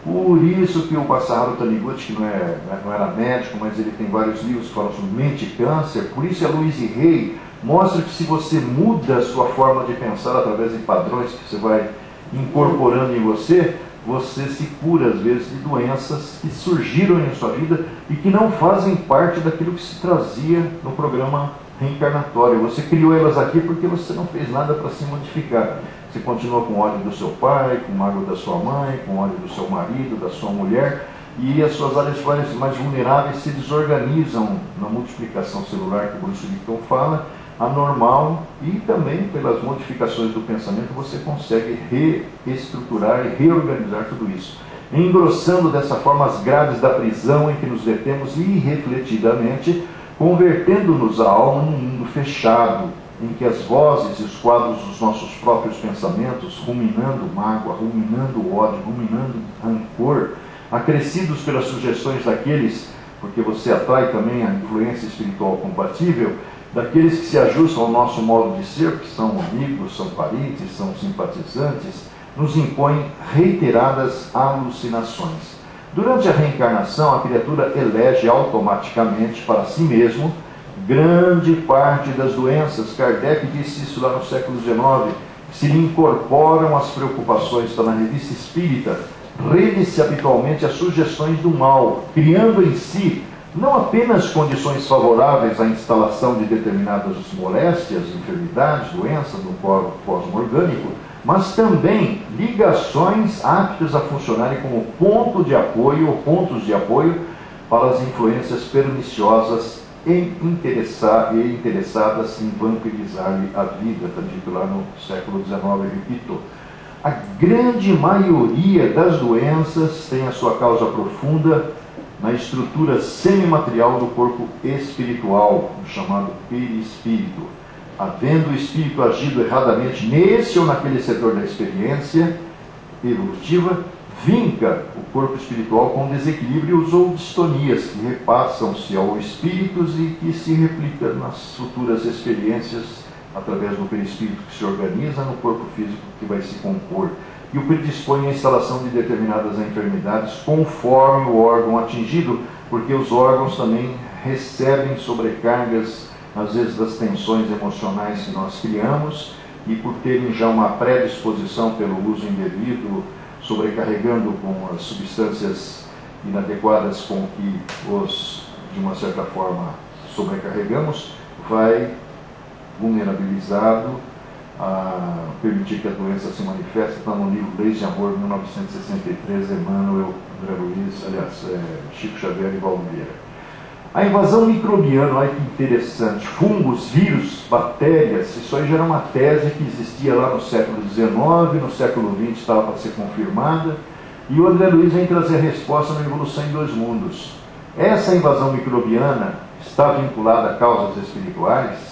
Por isso que o Passaharu Taniguchi, que não era médico, mas ele tem vários livros que falam sobre mente e câncer, por isso a Louise Hay mostra que se você muda a sua forma de pensar através de padrões que você vai incorporando em você, você se cura às vezes de doenças que surgiram em sua vida e que não fazem parte daquilo que se trazia no programa reencarnatório. Você criou elas aqui porque você não fez nada para se modificar. Você continuou com o ódio do seu pai, com mágoa da sua mãe, com ódio do seu marido, da sua mulher, e as suas áreas mais vulneráveis se desorganizam na multiplicação celular que o Bruce Lipton fala, anormal, e também pelas modificações do pensamento você consegue reestruturar e reorganizar tudo isso, engrossando dessa forma as grades da prisão em que nos detemos irrefletidamente, convertendo-nos a alma num mundo fechado, em que as vozes e os quadros dos nossos próprios pensamentos, ruminando mágoa, ruminando ódio, ruminando rancor, acrescidos pelas sugestões daqueles, porque você atrai também a influência espiritual compatível, daqueles que se ajustam ao nosso modo de ser, que são amigos, são parentes, são simpatizantes, nos impõem reiteradas alucinações. Durante a reencarnação, a criatura elege automaticamente para si mesmo grande parte das doenças. Kardec disse isso lá no século XIX, se lhe incorporam as preocupações, está na Revista Espírita, rende-se habitualmente às sugestões do mal, criando em si não apenas condições favoráveis à instalação de determinadas moléstias, enfermidades, doenças no corpo pós-orgânico, mas também ligações aptas a funcionarem como ponto de apoio ou pontos de apoio para as influências perniciosas e interessadas em vampirizar-lhe a vida, está dito lá no século XIX, eu repito. A grande maioria das doenças tem a sua causa profunda na estrutura semimaterial do corpo espiritual, chamado perispírito. Havendo o espírito agido erradamente nesse ou naquele setor da experiência evolutiva, vinca o corpo espiritual com desequilíbrios ou distonias que repassam-se ao espírito e que se replicam nas futuras experiências através do perispírito que se organiza no corpo físico que vai se compor, e o predispõe à instalação de determinadas enfermidades conforme o órgão atingido, porque os órgãos também recebem sobrecargas, às vezes, das tensões emocionais que nós criamos, e por terem já uma predisposição pelo uso indevido, sobrecarregando com as substâncias inadequadas com que os, de uma certa forma, sobrecarregamos, vai vulnerabilizado, a permitir que a doença se manifeste. Está no livro Leis de Amor, 1963, Emmanuel, André Luiz, aliás, Chico Xavier e Waldo Vieira. A invasão microbiana, olha que interessante, fungos, vírus, bactérias, isso aí já era uma tese que existia lá no século XIX, no século XX estava para ser confirmada, e o André Luiz vem trazer a resposta na Evolução em Dois Mundos. Essa invasão microbiana está vinculada a causas espirituais?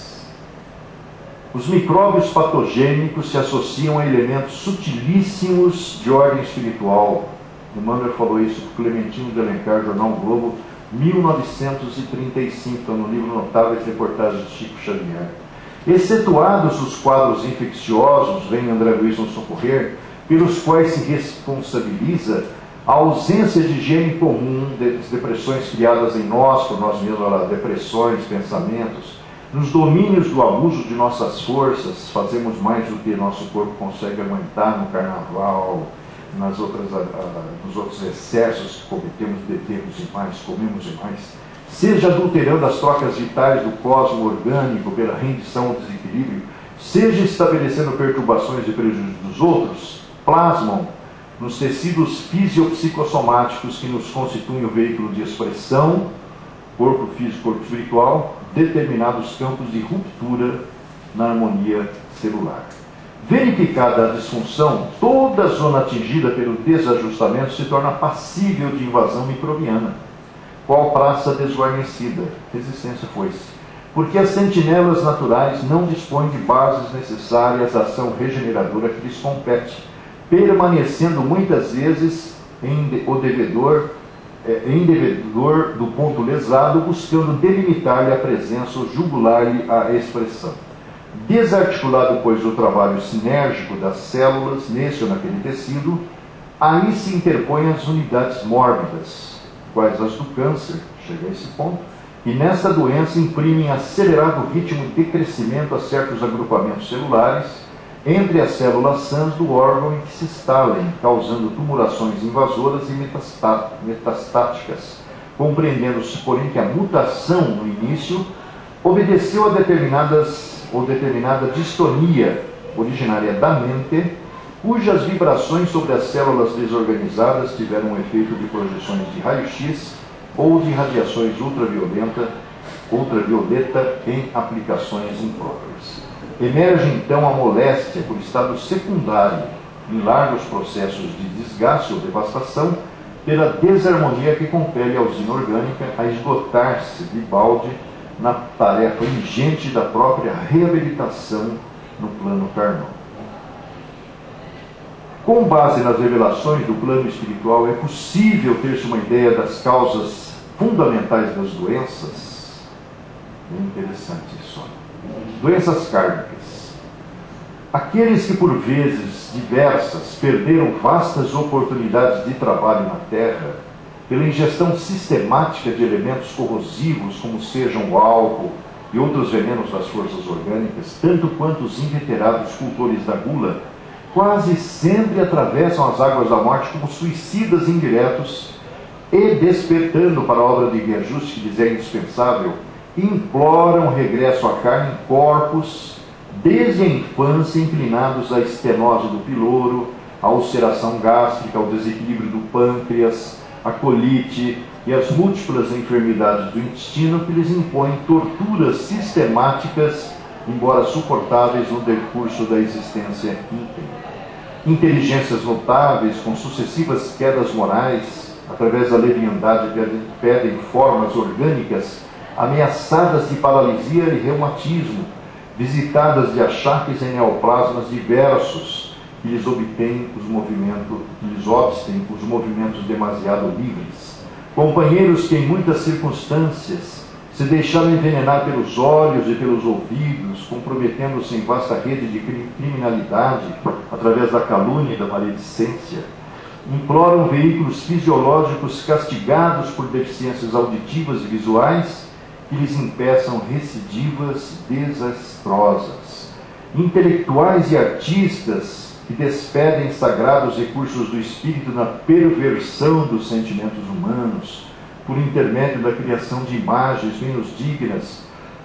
Os micróbios patogênicos se associam a elementos sutilíssimos de ordem espiritual. Emmanuel falou isso para Clementino de Alencar, Jornal Globo, 1935, no livro Notáveis Reportagens de Chico Xavier. Excetuados os quadros infecciosos, vem André Luiz nos socorrer, pelos quais se responsabiliza, a ausência de gene comum, das depressões criadas em nós, por nós mesmos, olha, depressões, pensamentos, nos domínios do abuso de nossas forças, fazemos mais do que nosso corpo consegue aguentar no carnaval, nos outros excessos que cometemos, bebemos demais, comemos demais, seja adulterando as trocas vitais do cosmo orgânico pela rendição ou desequilíbrio, seja estabelecendo perturbações e prejuízos dos outros, plasmam nos tecidos fisiopsicossomáticos que nos constituem o veículo de expressão, corpo físico, corpo espiritual, determinados campos de ruptura na harmonia celular. Verificada a disfunção, toda a zona atingida pelo desajustamento se torna passível de invasão microbiana, qual praça desguarnecida, resistência foi-se, porque as sentinelas naturais não dispõem de bases necessárias à ação regeneradora que lhes compete, permanecendo muitas vezes em devedor do ponto lesado, buscando delimitar-lhe a presença ou jugular-lhe a expressão. Desarticulado, pois, o trabalho sinérgico das células nesse ou naquele tecido, aí se interpõem as unidades mórbidas, quais as do câncer, chega a esse ponto, e nesta doença imprimem acelerado ritmo de crescimento a certos agrupamentos celulares entre as células sãs do órgão em que se instalem, causando tumulações invasoras e metastáticas, compreendendo-se, porém, que a mutação no início obedeceu a determinada distonia originária da mente, cujas vibrações sobre as células desorganizadas tiveram um efeito de projeções de raio-x ou de radiações ultravioleta em aplicações impróprias. Emerge então a moléstia por estado secundário em largos processos de desgaste ou devastação pela desarmonia que compele a usina orgânica a esgotar-se de balde na tarefa ingente da própria reabilitação no plano carnal. Com base nas revelações do plano espiritual, é possível ter-se uma ideia das causas fundamentais das doenças. É interessante isso. Doenças kármicas. Aqueles que, por vezes diversas, perderam vastas oportunidades de trabalho na Terra pela ingestão sistemática de elementos corrosivos, como sejam o álcool e outros venenos das forças orgânicas, tanto quanto os inveterados cultores da gula, quase sempre atravessam as águas da morte como suicidas indiretos e, despertando para a obra de reajuste que lhes é indispensável, imploram regresso à carne em corpos, desde a infância, inclinados à estenose do piloro, à ulceração gástrica, ao desequilíbrio do pâncreas, a colite e as múltiplas enfermidades do intestino que lhes impõem torturas sistemáticas, embora suportáveis no decurso da existência íntegra. Inteligências notáveis, com sucessivas quedas morais, através da leviandade pedem formas orgânicas, ameaçadas de paralisia e reumatismo, visitadas de achaques em neoplasmas diversos, que lhes obtêm os movimentos, demasiado livres. Companheiros que em muitas circunstâncias se deixaram envenenar pelos olhos e pelos ouvidos, comprometendo-se em vasta rede de criminalidade através da calúnia e da maledicência, imploram veículos fisiológicos castigados por deficiências auditivas e visuais que lhes impeçam recidivas desastrosas. Intelectuais e artistas que despedem sagrados recursos do espírito na perversão dos sentimentos humanos, por intermédio da criação de imagens menos dignas,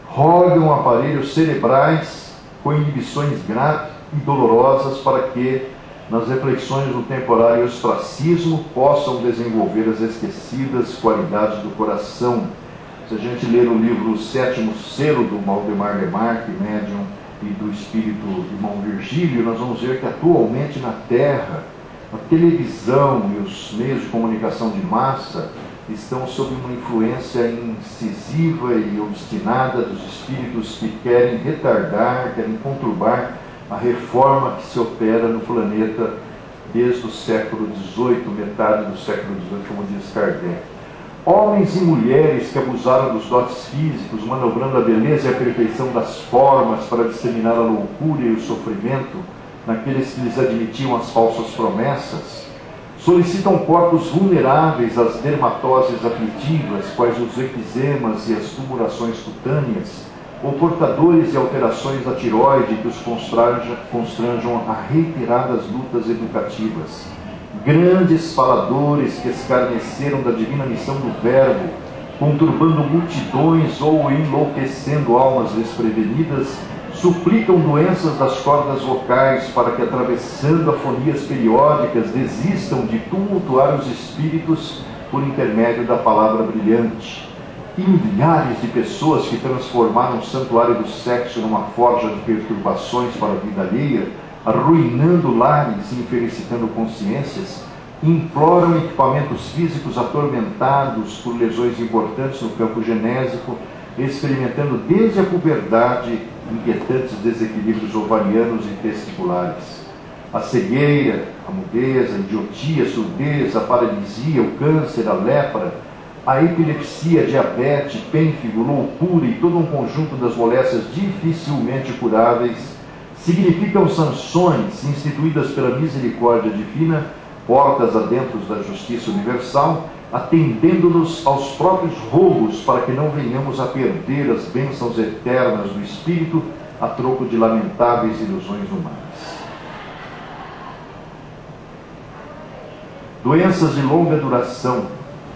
rogam aparelhos cerebrais com inibições graves e dolorosas para que, nas reflexões do temporário ostracismo, possam desenvolver as esquecidas qualidades do coração. Se a gente ler o livro O Sétimo Selo, do Baudemar Lemarck, médium, e do espírito Irmão Virgílio, nós vamos ver que atualmente na Terra, a televisão e os meios de comunicação de massa estão sob uma influência incisiva e obstinada dos espíritos que querem retardar, querem conturbar a reforma que se opera no planeta desde o século XVIII, metade do século XVIII, como diz Kardec. Homens e mulheres que abusaram dos dotes físicos, manobrando a beleza e a perfeição das formas para disseminar a loucura e o sofrimento naqueles que lhes admitiam as falsas promessas, Solicitam corpos vulneráveis às dermatoses aflitivas, quais os eczemas e as tumorações cutâneas, ou portadores de alterações da tiroide que os constranjam a reiteradas lutas educativas. Grandes faladores que escarneceram da divina missão do verbo, conturbando multidões ou enlouquecendo almas desprevenidas, suplicam doenças das cordas vocais para que, atravessando afonias periódicas, desistam de tumultuar os espíritos por intermédio da palavra brilhante. E milhares de pessoas que transformaram o santuário do sexo numa forja de perturbações para a vida alheia, arruinando lares e infelicitando consciências, imploram equipamentos físicos atormentados por lesões importantes no campo genésico, experimentando desde a puberdade inquietantes desequilíbrios ovarianos e testiculares. A cegueira, a mudez, a idiotia, a surdez, a paralisia, o câncer, a lepra, a epilepsia, a diabetes, pênfigo, loucura e todo um conjunto das moléstias dificilmente curáveis significam sanções instituídas pela misericórdia divina, portas adentro da justiça universal, atendendo-nos aos próprios roubos para que não venhamos a perder as bênçãos eternas do Espírito a troco de lamentáveis ilusões humanas. Doenças de longa duração.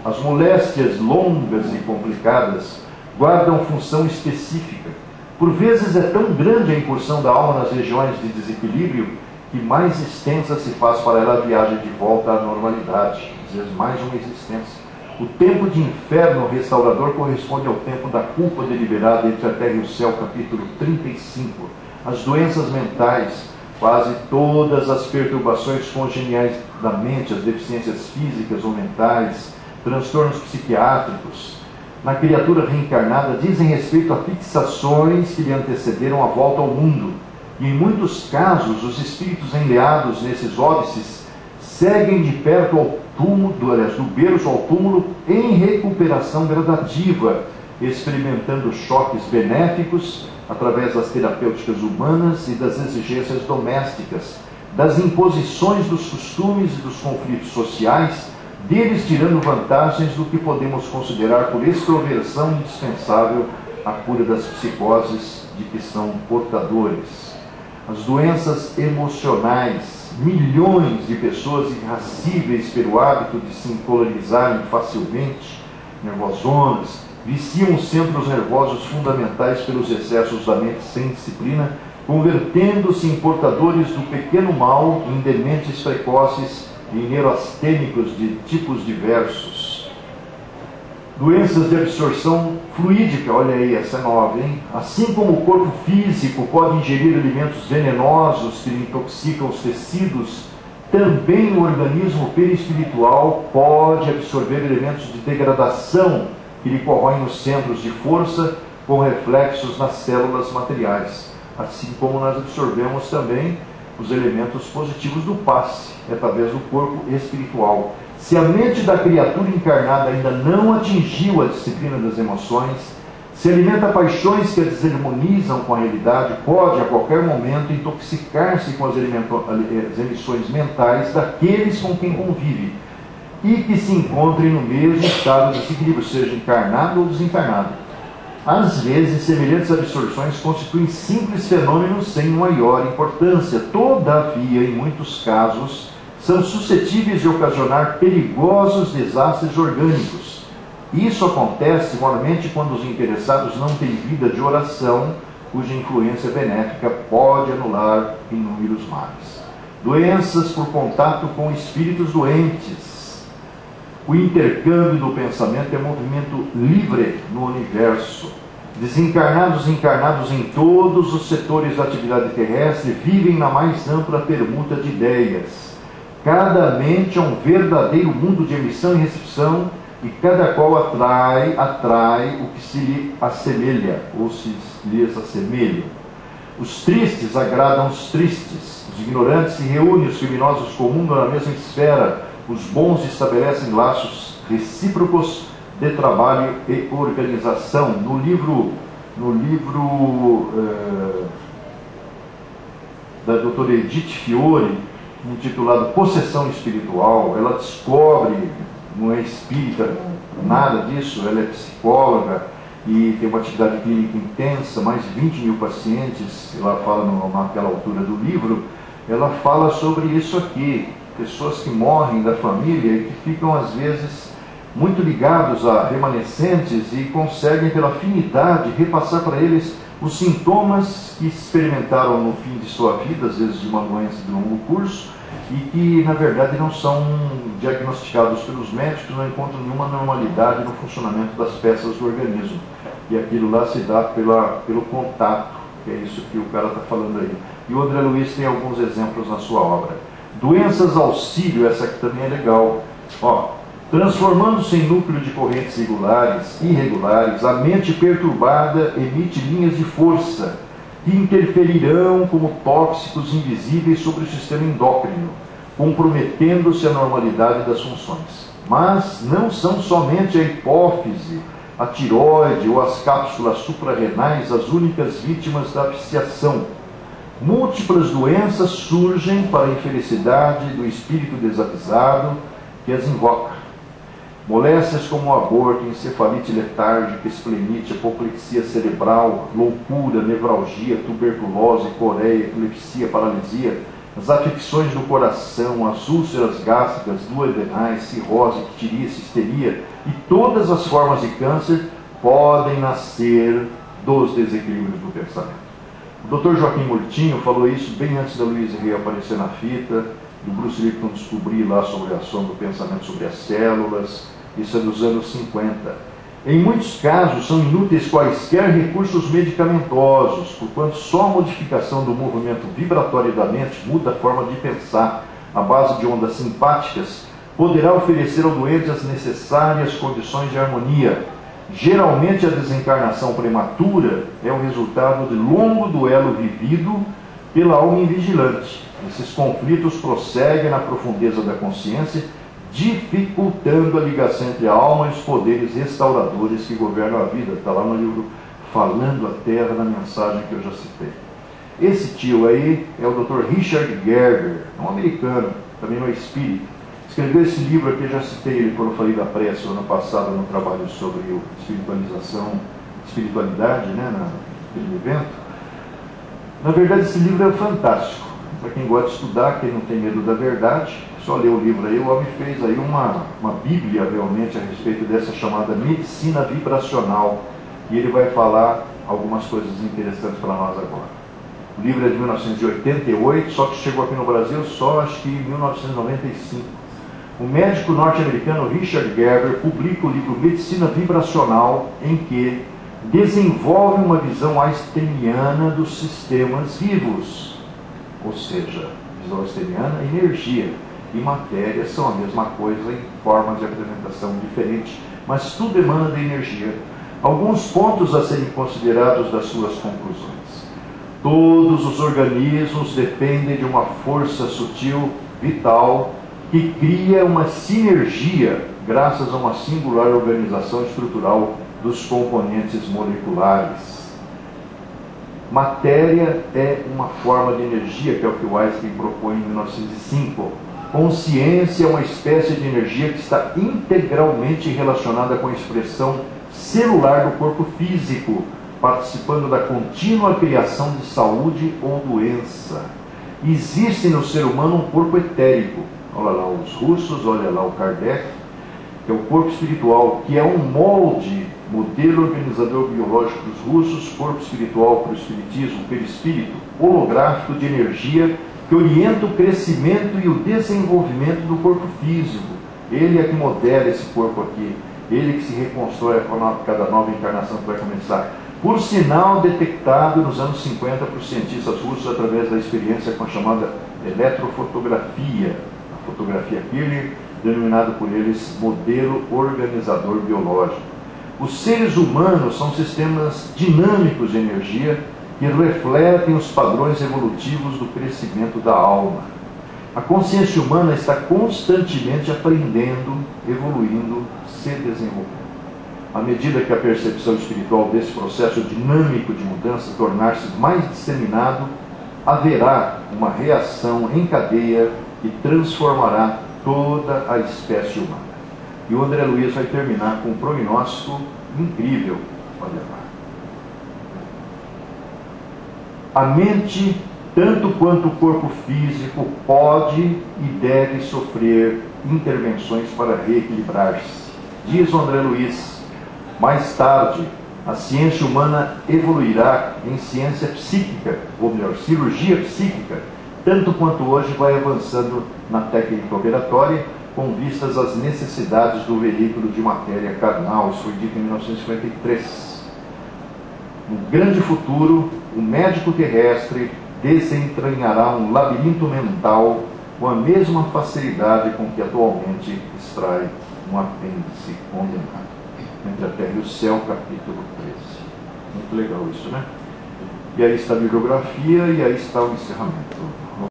As moléstias longas e complicadas guardam função específica. Por vezes é tão grande a incursão da alma nas regiões de desequilíbrio que mais extensa se faz para ela a viagem de volta à normalidade. Mais uma existência. O tempo de inferno restaurador corresponde ao tempo da culpa deliberada entre a terra e o céu, capítulo 35. As doenças mentais, quase todas as perturbações congeniais da mente, as deficiências físicas ou mentais, transtornos psiquiátricos, na criatura reencarnada dizem respeito a fixações que lhe antecederam a volta ao mundo. E em muitos casos, os espíritos enleados nesses óbices seguem de perto ao túmulo, aliás, do berço ao túmulo, em recuperação gradativa, experimentando choques benéficos através das terapêuticas humanas e das exigências domésticas, das imposições dos costumes e dos conflitos sociais, deles tirando vantagens do que podemos considerar por extroversão indispensável à cura das psicoses de que são portadores. As doenças emocionais. Milhões de pessoas irracíveis pelo hábito de se encolerizarem facilmente, nervosonas, viciam os centros nervosos fundamentais pelos excessos da mente sem disciplina, convertendo-se em portadores do pequeno mal, em dementes precoces e neurastênicos de tipos diversos. Doenças de absorção fluídica, olha aí, essa é nova, hein? Assim como o corpo físico pode ingerir alimentos venenosos que intoxicam os tecidos, também o organismo perispiritual pode absorver elementos de degradação que lhe corroem os centros de força com reflexos nas células materiais. Assim como nós absorvemos também os elementos positivos do passe, através do corpo espiritual. Se a mente da criatura encarnada ainda não atingiu a disciplina das emoções, se alimenta paixões que a desarmonizam com a realidade, pode a qualquer momento intoxicar-se com as emissões mentais daqueles com quem convive e que se encontrem no mesmo estado de desequilíbrio, seja encarnado ou desencarnado. Às vezes, semelhantes absorções constituem simples fenômenos sem maior importância. Todavia, em muitos casos, são suscetíveis de ocasionar perigosos desastres orgânicos. Isso acontece mormente quando os interessados não têm vida de oração, cuja influência benéfica pode anular inúmeros males. Doenças por contato com espíritos doentes. O intercâmbio do pensamento é movimento livre no universo. Desencarnados e encarnados em todos os setores da atividade terrestre vivem na mais ampla permuta de ideias. Cada mente é um verdadeiro mundo de emissão e recepção, e cada qual atrai o que se lhe assemelha, ou se lhes assemelha. Os tristes agradam os tristes, os ignorantes se reúnem, os criminosos comungam na mesma esfera, os bons estabelecem laços recíprocos de trabalho e organização. No livro da doutora Edith Fiore, intitulado Possessão Espiritual. Ela descobre, não é espírita, nada disso, ela é psicóloga e tem uma atividade clínica intensa, mais de 20 mil pacientes, ela fala naquela altura do livro, ela fala sobre isso aqui, pessoas que morrem da família e que ficam às vezes muito ligados a remanescentes e conseguem pela afinidade repassar para eles os sintomas que experimentaram no fim de sua vida, às vezes de uma doença de longo curso, e que na verdade não são diagnosticados pelos médicos, não encontram nenhuma normalidade no funcionamento das peças do organismo. E aquilo lá se dá pelo contato, que é isso que o cara está falando aí. E o André Luiz tem alguns exemplos na sua obra. Doenças auxílio, essa aqui também é legal. Ó, transformando-se em núcleo de correntes irregulares, a mente perturbada emite linhas de força que interferirão como tóxicos invisíveis sobre o sistema endócrino, comprometendo-se a normalidade das funções. Mas não são somente a hipófise, a tiroide ou as cápsulas suprarrenais as únicas vítimas da viciação. Múltiplas doenças surgem para a infelicidade do espírito desavisado que as invoca. Moléstias como o aborto, encefalite letárgica, esplenite, apoplexia cerebral, loucura, nevralgia, tuberculose, coreia, epilepsia, paralisia, as afecções do coração, as úlceras gástricas, duodenais, cirrose, icterícia, histeria e todas as formas de câncer podem nascer dos desequilíbrios do pensamento. O Dr. Joaquim Murtinho falou isso bem antes da Louise Hay aparecer na fita, do Bruce Lipton descobrir lá sobre a ação do pensamento sobre as células. Isso é dos anos 50. Em muitos casos são inúteis quaisquer recursos medicamentosos, porquanto só a modificação do movimento vibratório da mente muda a forma de pensar. A base de ondas simpáticas poderá oferecer ao doente as necessárias condições de harmonia. Geralmente a desencarnação prematura é o resultado de longo duelo vivido pela alma invigilante. Esses conflitos prosseguem na profundeza da consciência, dificultando a ligação entre a alma e os poderes restauradores que governam a vida. Está lá no livro Falando a Terra, na mensagem que eu já citei. Esse tio aí é o Dr. Richard Gerber, um americano, também não é espírita. Escreveu esse livro aqui, eu já citei ele quando eu falei da prece ano passado, no trabalho sobre espiritualização, espiritualidade, né, naquele evento. Na verdade, esse livro é fantástico. Para quem gosta de estudar, quem não tem medo da verdade, só ler o livro aí. O homem fez aí uma bíblia realmente a respeito dessa chamada medicina vibracional. E ele vai falar algumas coisas interessantes para nós agora. O livro é de 1988, só que chegou aqui no Brasil só acho que em 1995. O médico norte-americano Richard Gerber publica o livro Medicina Vibracional, em que desenvolve uma visão einsteiniana dos sistemas vivos. Ou seja, visão einsteiniana, energia e matéria são a mesma coisa em forma de apresentação diferente, mas tudo emana de energia. Alguns pontos a serem considerados das suas conclusões. Todos os organismos dependem de uma força sutil, vital, que cria uma sinergia graças a uma singular organização estrutural dos componentes moleculares. Matéria é uma forma de energia, que é o que o Einstein propõe em 1905. Consciência é uma espécie de energia que está integralmente relacionada com a expressão celular do corpo físico, participando da contínua criação de saúde ou doença. Existe no ser humano um corpo etérico. Olha lá os russos, olha lá o Kardec, que é o corpo espiritual, que é um molde, modelo organizador biológico dos russos, corpo espiritual para o espiritismo, perispírito, holográfico de energia, que orienta o crescimento e o desenvolvimento do corpo físico. Ele é que modela esse corpo aqui, ele que se reconstrói a cada nova encarnação que vai começar. Por sinal detectado nos anos 50 por cientistas russos através da experiência com a chamada eletrofotografia, a fotografia Kirlian, denominado por eles modelo organizador biológico. Os seres humanos são sistemas dinâmicos de energia que refletem os padrões evolutivos do crescimento da alma. A consciência humana está constantemente aprendendo, evoluindo, se desenvolvendo. À medida que a percepção espiritual desse processo dinâmico de mudança tornar-se mais disseminado, haverá uma reação em cadeia e transformará toda a espécie humana. E o André Luiz vai terminar com um prognóstico incrível. Olha lá. A mente, tanto quanto o corpo físico, pode e deve sofrer intervenções para reequilibrar-se. Diz o André Luiz, mais tarde, a ciência humana evoluirá em ciência psíquica, ou melhor, cirurgia psíquica, tanto quanto hoje vai avançando na técnica operatória, com vistas às necessidades do veículo de matéria carnal. Isso foi dito em 1953. No grande futuro, o médico terrestre desentranhará um labirinto mental com a mesma facilidade com que atualmente extrai um apêndice condenado. Entre a Terra e o Céu, capítulo 13. Muito legal isso, né? E aí está a bibliografia e aí está o encerramento.